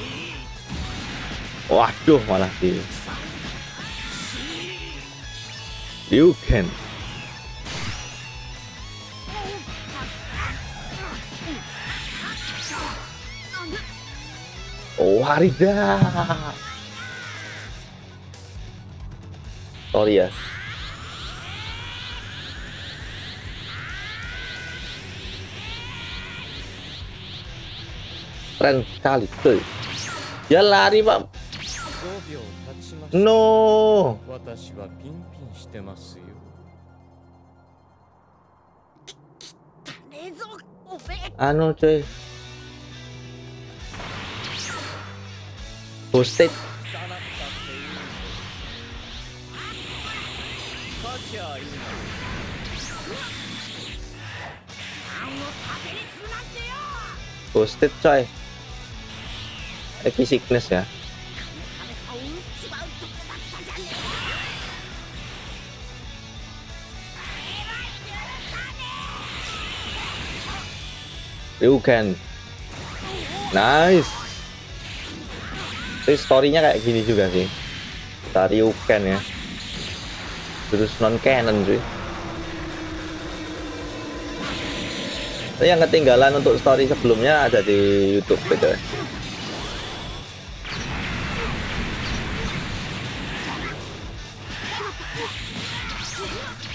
Waduh malah dia. Ryuken. Oh, Harida. Sorry ya. Keren sekali tuh. Ya lari, Pak. No. Anu cuy. Boosted. Boosted coy. Eki sickness ya. Ryuken. Nice. Terus story-nya kayak gini juga sih. Kita Ryuken ya. Terus non canon cuy. Tapi yang ketinggalan untuk story sebelumnya ada di YouTube gitu.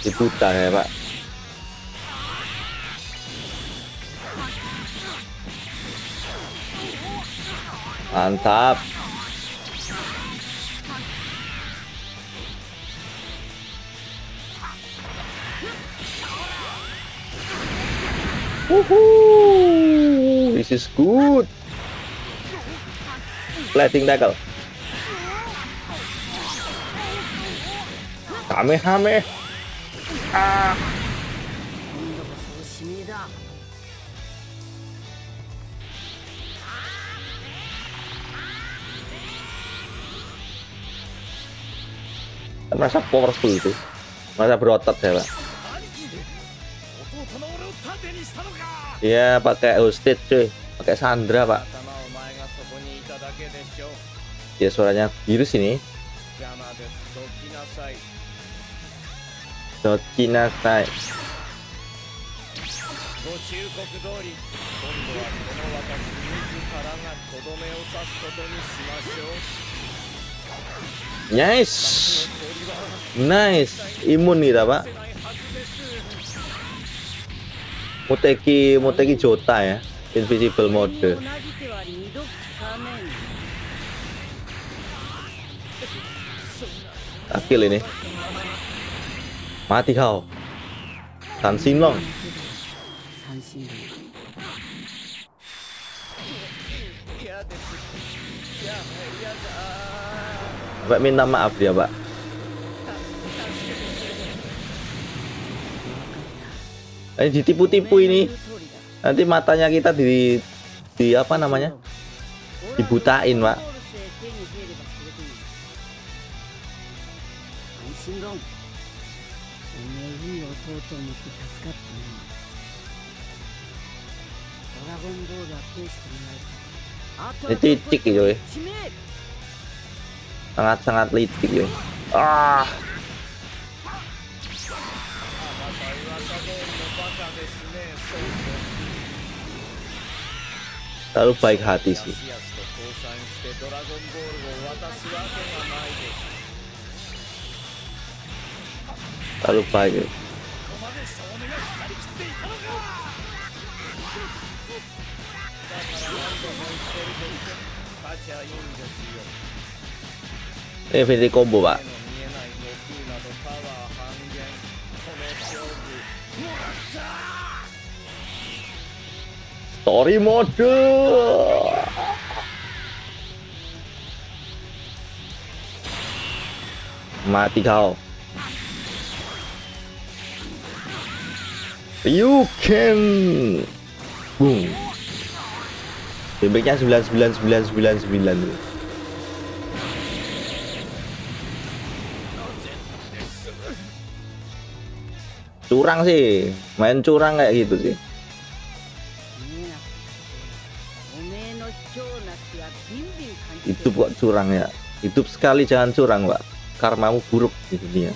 Diputar ya Pak. Mantap. Woohoo, this is good. Plating tackle. Kamehameha. Ah. Merasa powerful itu, merasa berotot ya Pak. Iya pakai hostage cuy, pakai Sandra Pak. Ya suaranya Virus ini. Dokinasai. Nice. Nice. Imun kita Pak. Muteki, Muteki Jota ya. Invisible mode. Akil ini. Mati kau. Sansin long. Pak minta maaf dia Pak. Ini ditipu-tipu ini. Nanti matanya kita di di apa namanya? Dibutain, Pak. Itu licik gitu ya. Sangat-sangat licik ya. Ah. Terlalu baik hati sih. Terlalu baik ya. Infinity combo, Pak. Story mode. Mati kau. You can. Boom. Bebeknya sembilan sembilan sembilan sembilan sembilan. Curang sih, main curang kayak gitu sih. Hidup kok curang ya, hidup sekali jangan curang, Pak. Karmamu buruk di dunia.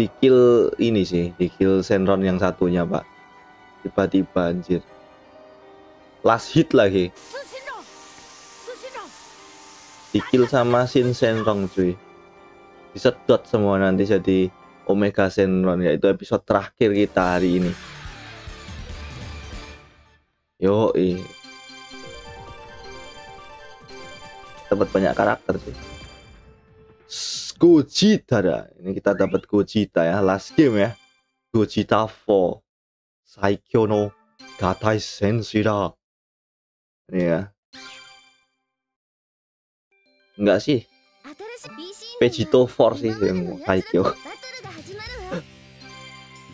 Di kill ini sih, di kill Senron yang satunya, Pak. Tiba-tiba anjir. Last hit lagi. Di kill sama Shin Senron cuy. Disedot semua nanti jadi Omega Senron, yaitu episode terakhir kita hari ini. Yoi. Dapat banyak karakter sih. Gogeta dah. Ini kita dapat Gogeta ya, last game ya. Gogeta empat. Saikyo no Gatai Senshi da. Ini ya. Enggak sih. Vegito empat sih yang Saikyo.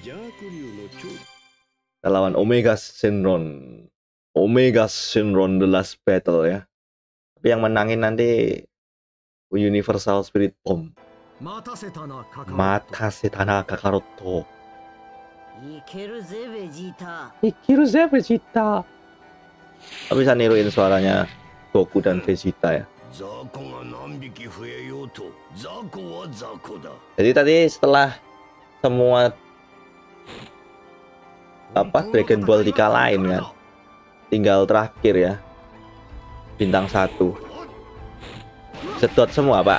Kita lawan Omega Senron. Omega Senron the last battle ya. Tapi yang menangin nanti Universal Spirit Bomb. Matasetana Kakarot. Ikiru ze Vegeta. Tapi bisa niruin suaranya Goku dan Vegeta ya. Jadi tadi setelah semua apa Dragon Ball dikalahin kan, tinggal terakhir ya bintang satu. Sedot semua, Pak.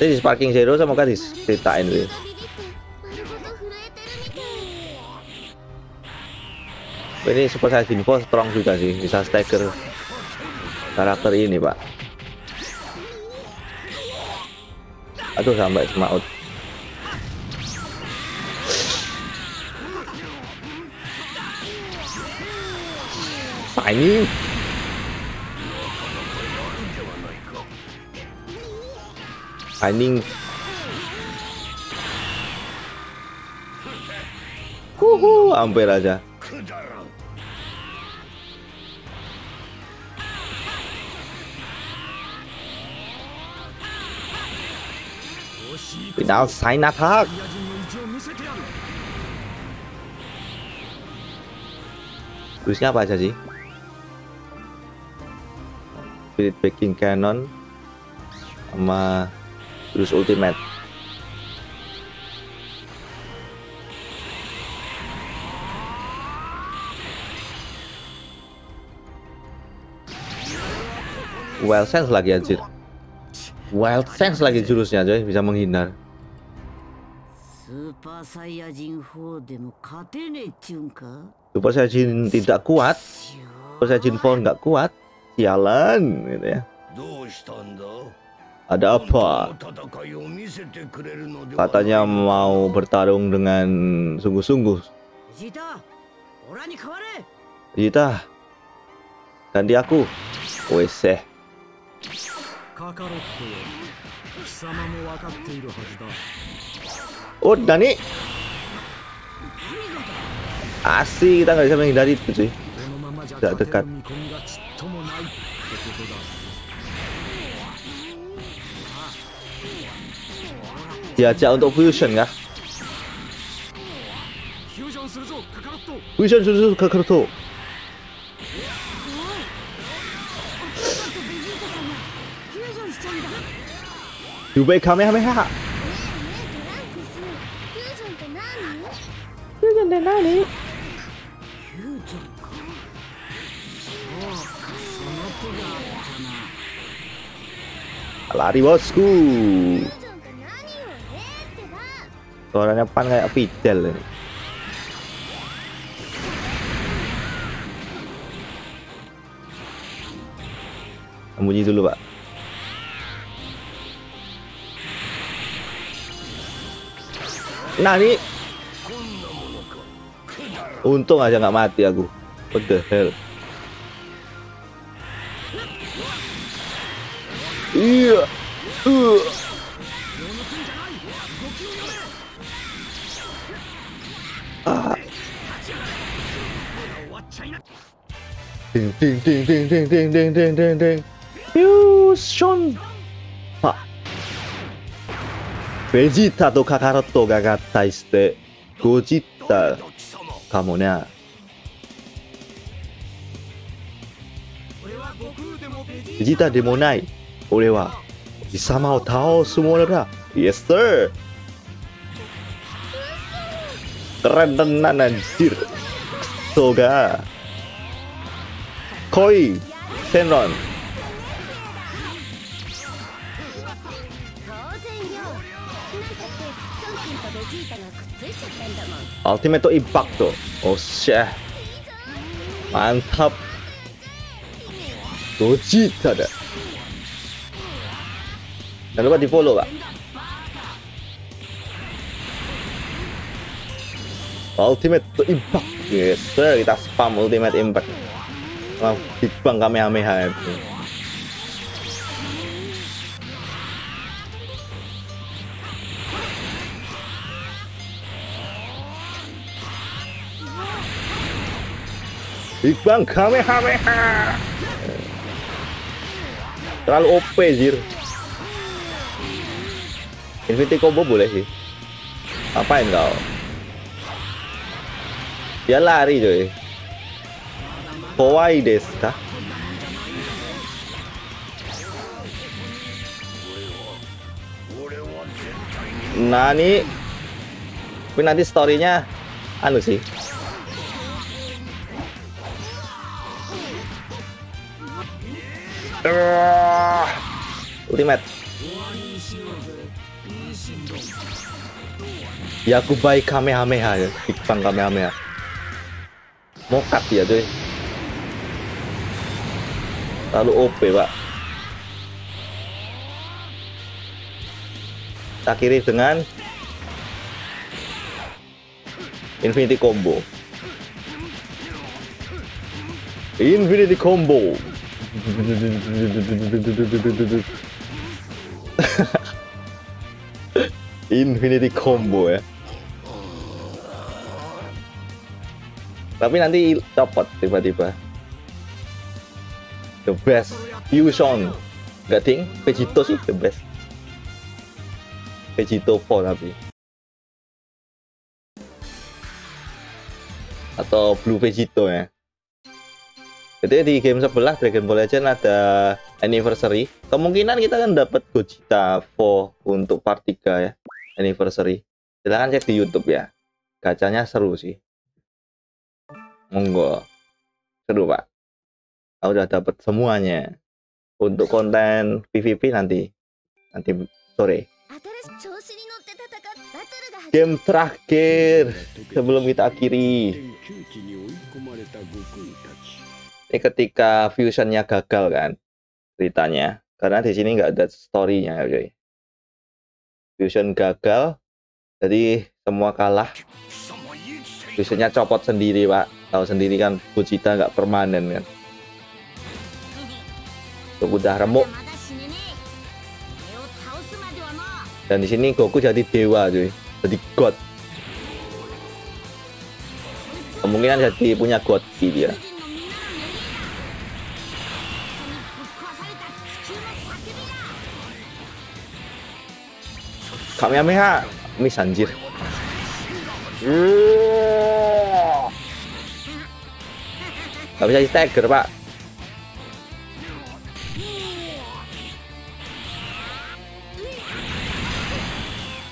Ini di Sparking Zero semoga diceritain deh. Ini Super Saiyan empat strong juga sih, bisa stagger karakter ini, Pak. Aduh, sampai semaut. Ini Shining. Huhu, hampir aja. Final sign attack. Tulisnya apa aja sih? Spirit Breaking Cannon sama terus ultimate. Wild Sense lagi anjir. Wild Sense lagi jurusnya aja bisa menghindar. Super Saiyajin empat demo katene tsunka. Super Saiyajin tidak kuat. Super Saiyajin empat enggak kuat. Sialan gitu ya. Ada apa? Katanya mau bertarung dengan sungguh-sungguh. Vegeta, ganti aku. Weseh. Oh, Dani. Asik, kita nggak bisa menghindari itu sih. Tidak dekat. Diajak untuk fusion kah? Fusion susu Kakarot. Dubai Kamehameha. Fusion de nani? Lari bosku. Suaranya pan kayak Fidel ini. Sembunyi dulu, Pak. Nah, ini untung aja nggak mati aku. What the hell? Iya. Uh. Ah. Ding ding ding ding ding ding ding ding ding ding. Fusion. Ha. Vegeta to Kakarot to gakkai shite Gogeta kamo ne. Vegeta demo nai. Ore wa Sama o taosu mono da. Yes sir. Keren tenan anjir. Soga Koi Senron. Ultimate Impact. Oh shit. Mantap. Gogeta dah. Jangan lupa di follow, Pak. Ultimate Impact, yes sir, kita spam Ultimate Impact. Wah, big bang Kamehameha itu. Big bang Kamehameha. Terlalu O P, jir. Infinity combo boleh sih. Apain kau? Dia lari coy. Kawaii desu ka? Nah ini, tapi nanti storynya anu sih. Uh, ultimate. Ya aku baik Kamehameha ya, Bang Kamehameha. Mokat ya cuy. Lalu O P, Pak. Kita akhiri dengan Infinity Combo. Infinity Combo. Infinity Combo ya. Tapi nanti dapat tiba-tiba. The best fusion. Gak ding, Vegito sih the best. Vegito empat tapi. Atau Blue Vegito ya. Jadi di game sebelah Dragon Ball Legends ada anniversary. Kemungkinan kita akan dapat Gogeta empat untuk part tiga ya. Anniversary. Silahkan cek di YouTube ya. Gacanya seru sih. Monggo, seru Pak. Aku udah dapat semuanya. Untuk konten PvP nanti, nanti sore. game terakhir sebelum kita akhiri. Ini ketika fusionnya gagal kan ceritanya, karena di sini nggak ada storynya, cuy. Fusion gagal, jadi semua kalah. Fusionnya copot sendiri, Pak. Tahu sendiri kan, Gogeta nggak permanen kan. Tuh, udah remuk. Dan di sini Goku jadi dewa, cuy. Jadi god. Kemungkinan jadi punya god dia. Kamehameha miss anjir. Gak bisa di stagger, Pak.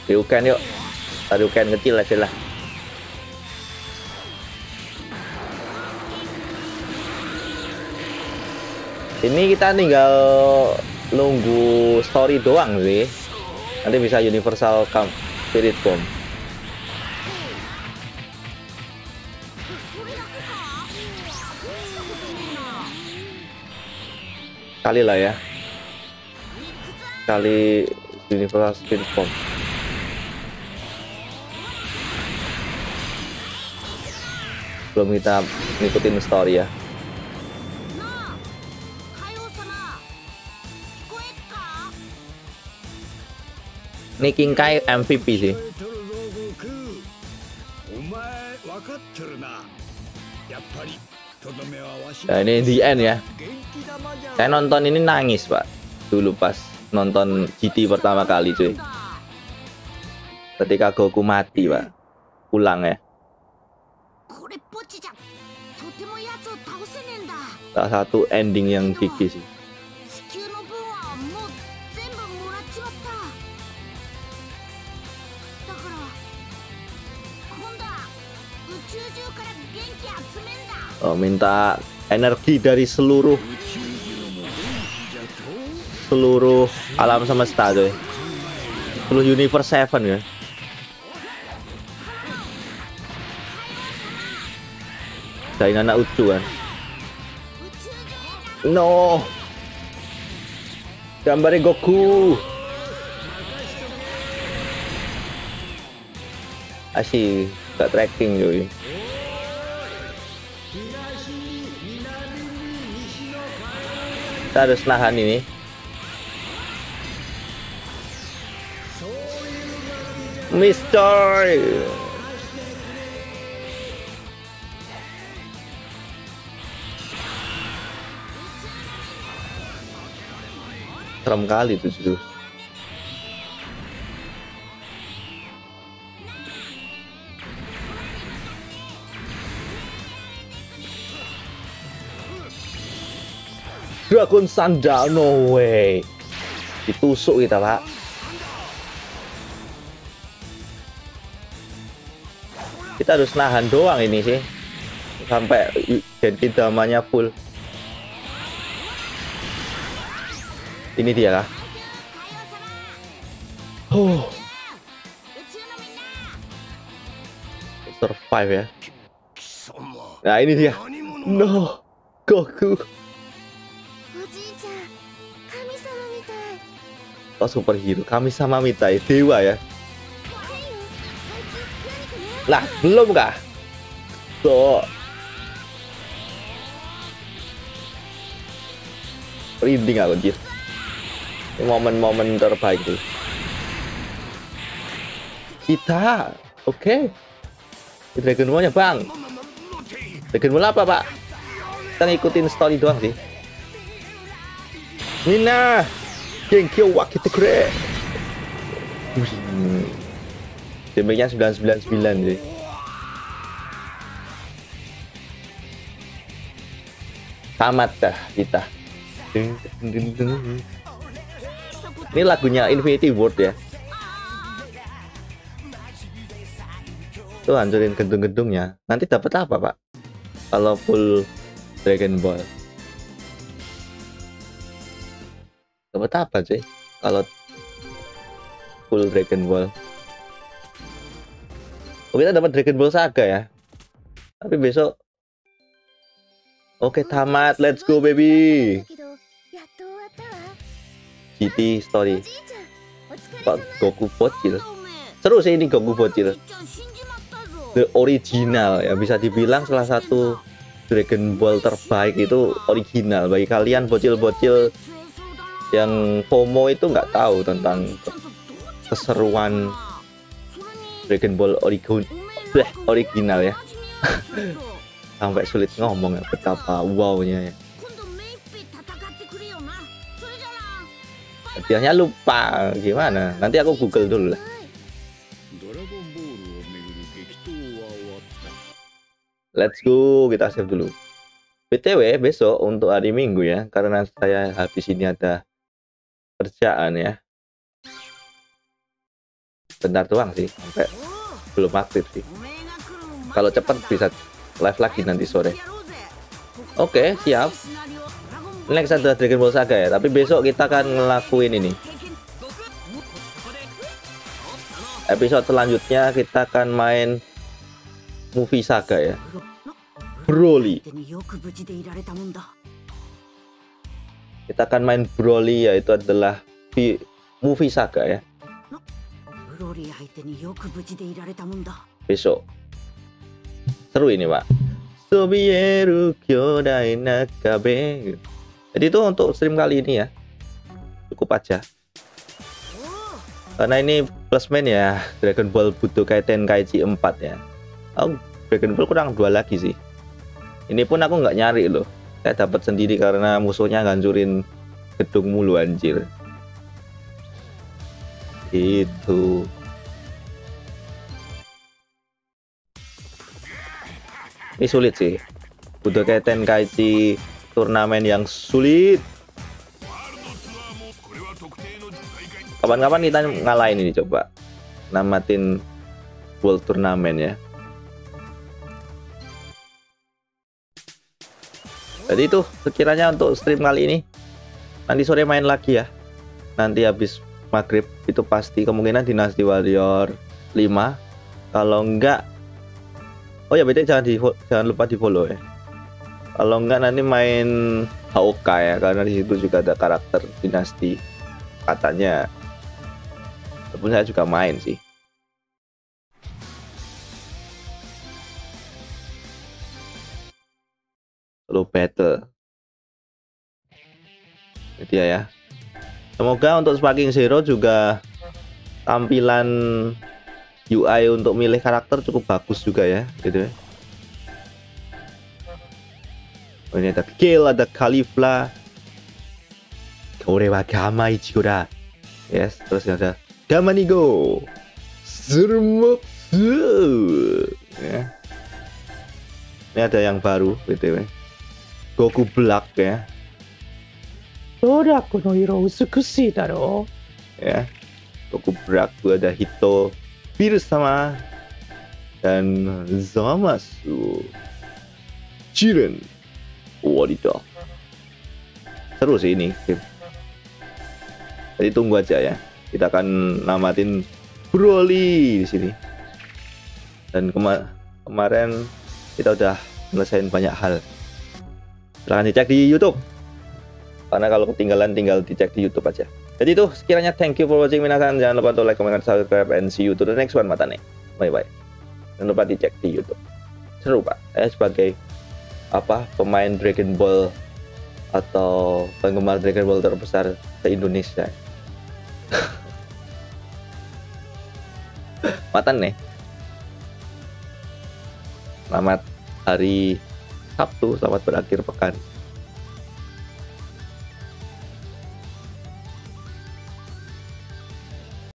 Ryuken yuk. Ryuken kecil aja lah. Ini kita tinggal nunggu story doang sih. Nanti bisa Universal Spirit Bomb. Kali lah ya. Kali Universal Spirit Bomb. Belum kita ngikutin story ya. Ini Kinkai M V P sih. Nah, ini the end ya. Saya nonton ini nangis, Pak. Dulu pas nonton G T pertama kali, cuy. Ketika Goku mati, Pak. Pulang ya. Salah satu ending yang gigih sih. Oh, minta energi dari seluruh seluruh alam semesta, coy. Seluruh universe seven ya. Dari anak Ucu kan. No. Gambarnya Goku. Asyik, gak tracking, coy. Kita harus nahan ini. Mister Serem kali tuh justru. Dragon Sandal, no way. Ditusuk kita, Pak. Kita harus nahan doang ini sih. Sampai jadi damanya full. Ini dia lah. Oh. Survive ya. Nah, ini dia. No. Goku. Oh, superhero kami sama Mitai dewa ya. Lah, belum kah? Tuh. Rinding aku, anjir. Ini momen-momen terbaik tuh. Kita, oke. Okay. Dragon Ball-nya, Bang. Dragon Ball apa, Pak? Kita ngikutin story doang sih. Nina. Genkyo wa kita keren. Damage-nya sembilan ratus sembilan puluh sembilan sih. Tamat dah kita. Ini lagunya Infinity World ya. Tuh, hancurin gedung-gedungnya. Nanti dapat apa, Pak? Kalau full Dragon Ball. Dapat apa, cuy? Kalau full Dragon Ball. Oh, kita dapat Dragon Ball Saga ya. Tapi besok. Oke, tamat. Let's go baby. G T story. Pak Goku bocil. Seru sih ini Goku bocil. The original ya, bisa dibilang salah satu Dragon Ball terbaik itu original. Bagi kalian bocil-bocil yang FOMO itu nggak tahu tentang keseruan Dragon Ball original, bleh, original ya. Sampai sulit ngomong ya, betapa wow-nya ya. Hadiahnya lupa gimana? Nanti aku Google dulu lah. Let's go, kita save dulu. B T W besok untuk hari Minggu ya, karena saya habis ini ada kerjaan ya. Bentar doang sih, sampai belum aktif sih. Kalau cepat bisa live lagi nanti sore. Oke, okay, siap. Next adalah Dragon Ball Saga ya, tapi besok kita akan ngelakuin ini. Episode selanjutnya kita akan main Movie Saga ya, Broly. Kita akan main Broly, yaitu adalah di Movie Saga ya. Besok seru ini pak. Jadi itu untuk stream kali ini ya, cukup aja. Karena ini plus main ya, Dragon Ball Budokai Tenkaichi empat ya. Oh, Dragon Ball kurang dua lagi sih. Ini pun aku nggak nyari loh, saya dapat sendiri karena musuhnya ngancurin gedung mulu anjir. Itu. Ini sulit sih. Budokai Tenkaichi turnamen yang sulit. Kapan-kapan kita ngalahin ini coba. Namatin World Turnamen ya. Jadi itu sekiranya untuk stream kali ini. Nanti sore main lagi ya. Nanti habis maghrib itu pasti kemungkinan Dynasty Warrior lima. Kalau enggak, oh ya btw jangan di jangan lupa di follow ya. Kalau enggak nanti main H O K ya, karena di situ juga ada karakter Dynasty katanya. Tapi saya juga main sih. Low battle. Itu dia ya. Semoga untuk Sparking Zero juga tampilan U I untuk milih karakter cukup bagus juga ya, gitu ya. Oh, ini ada Kill, ada Kalifla. Kore wa Gamai Chikura. Yes, terus ada Gamanigo. Zurmo. Ya. Ini ada yang baru B T W. Goku Black ya. Doraku no hiro usukushi daro. Ya. Goku Black tuh ada Hito, Pirsama, dan Zamasu. Jiren. Wadidaw. Seru sih ini game. Jadi tunggu aja ya. Kita akan namatin Broly di sini. Dan kema kemarin kita udah ngelesain banyak hal. Silahkan dicek di YouTube, karena kalau ketinggalan tinggal dicek di YouTube aja. Jadi itu sekiranya, thank you for watching minasan. Jangan lupa untuk like, comment, subscribe, and see you to the next one. Matane, bye bye. Jangan lupa dicek di YouTube. Seru pak. Saya sebagai apa pemain Dragon Ball atau penggemar Dragon Ball terbesar se Indonesia. Matane. Selamat hari Sabtu, selamat berakhir pekan.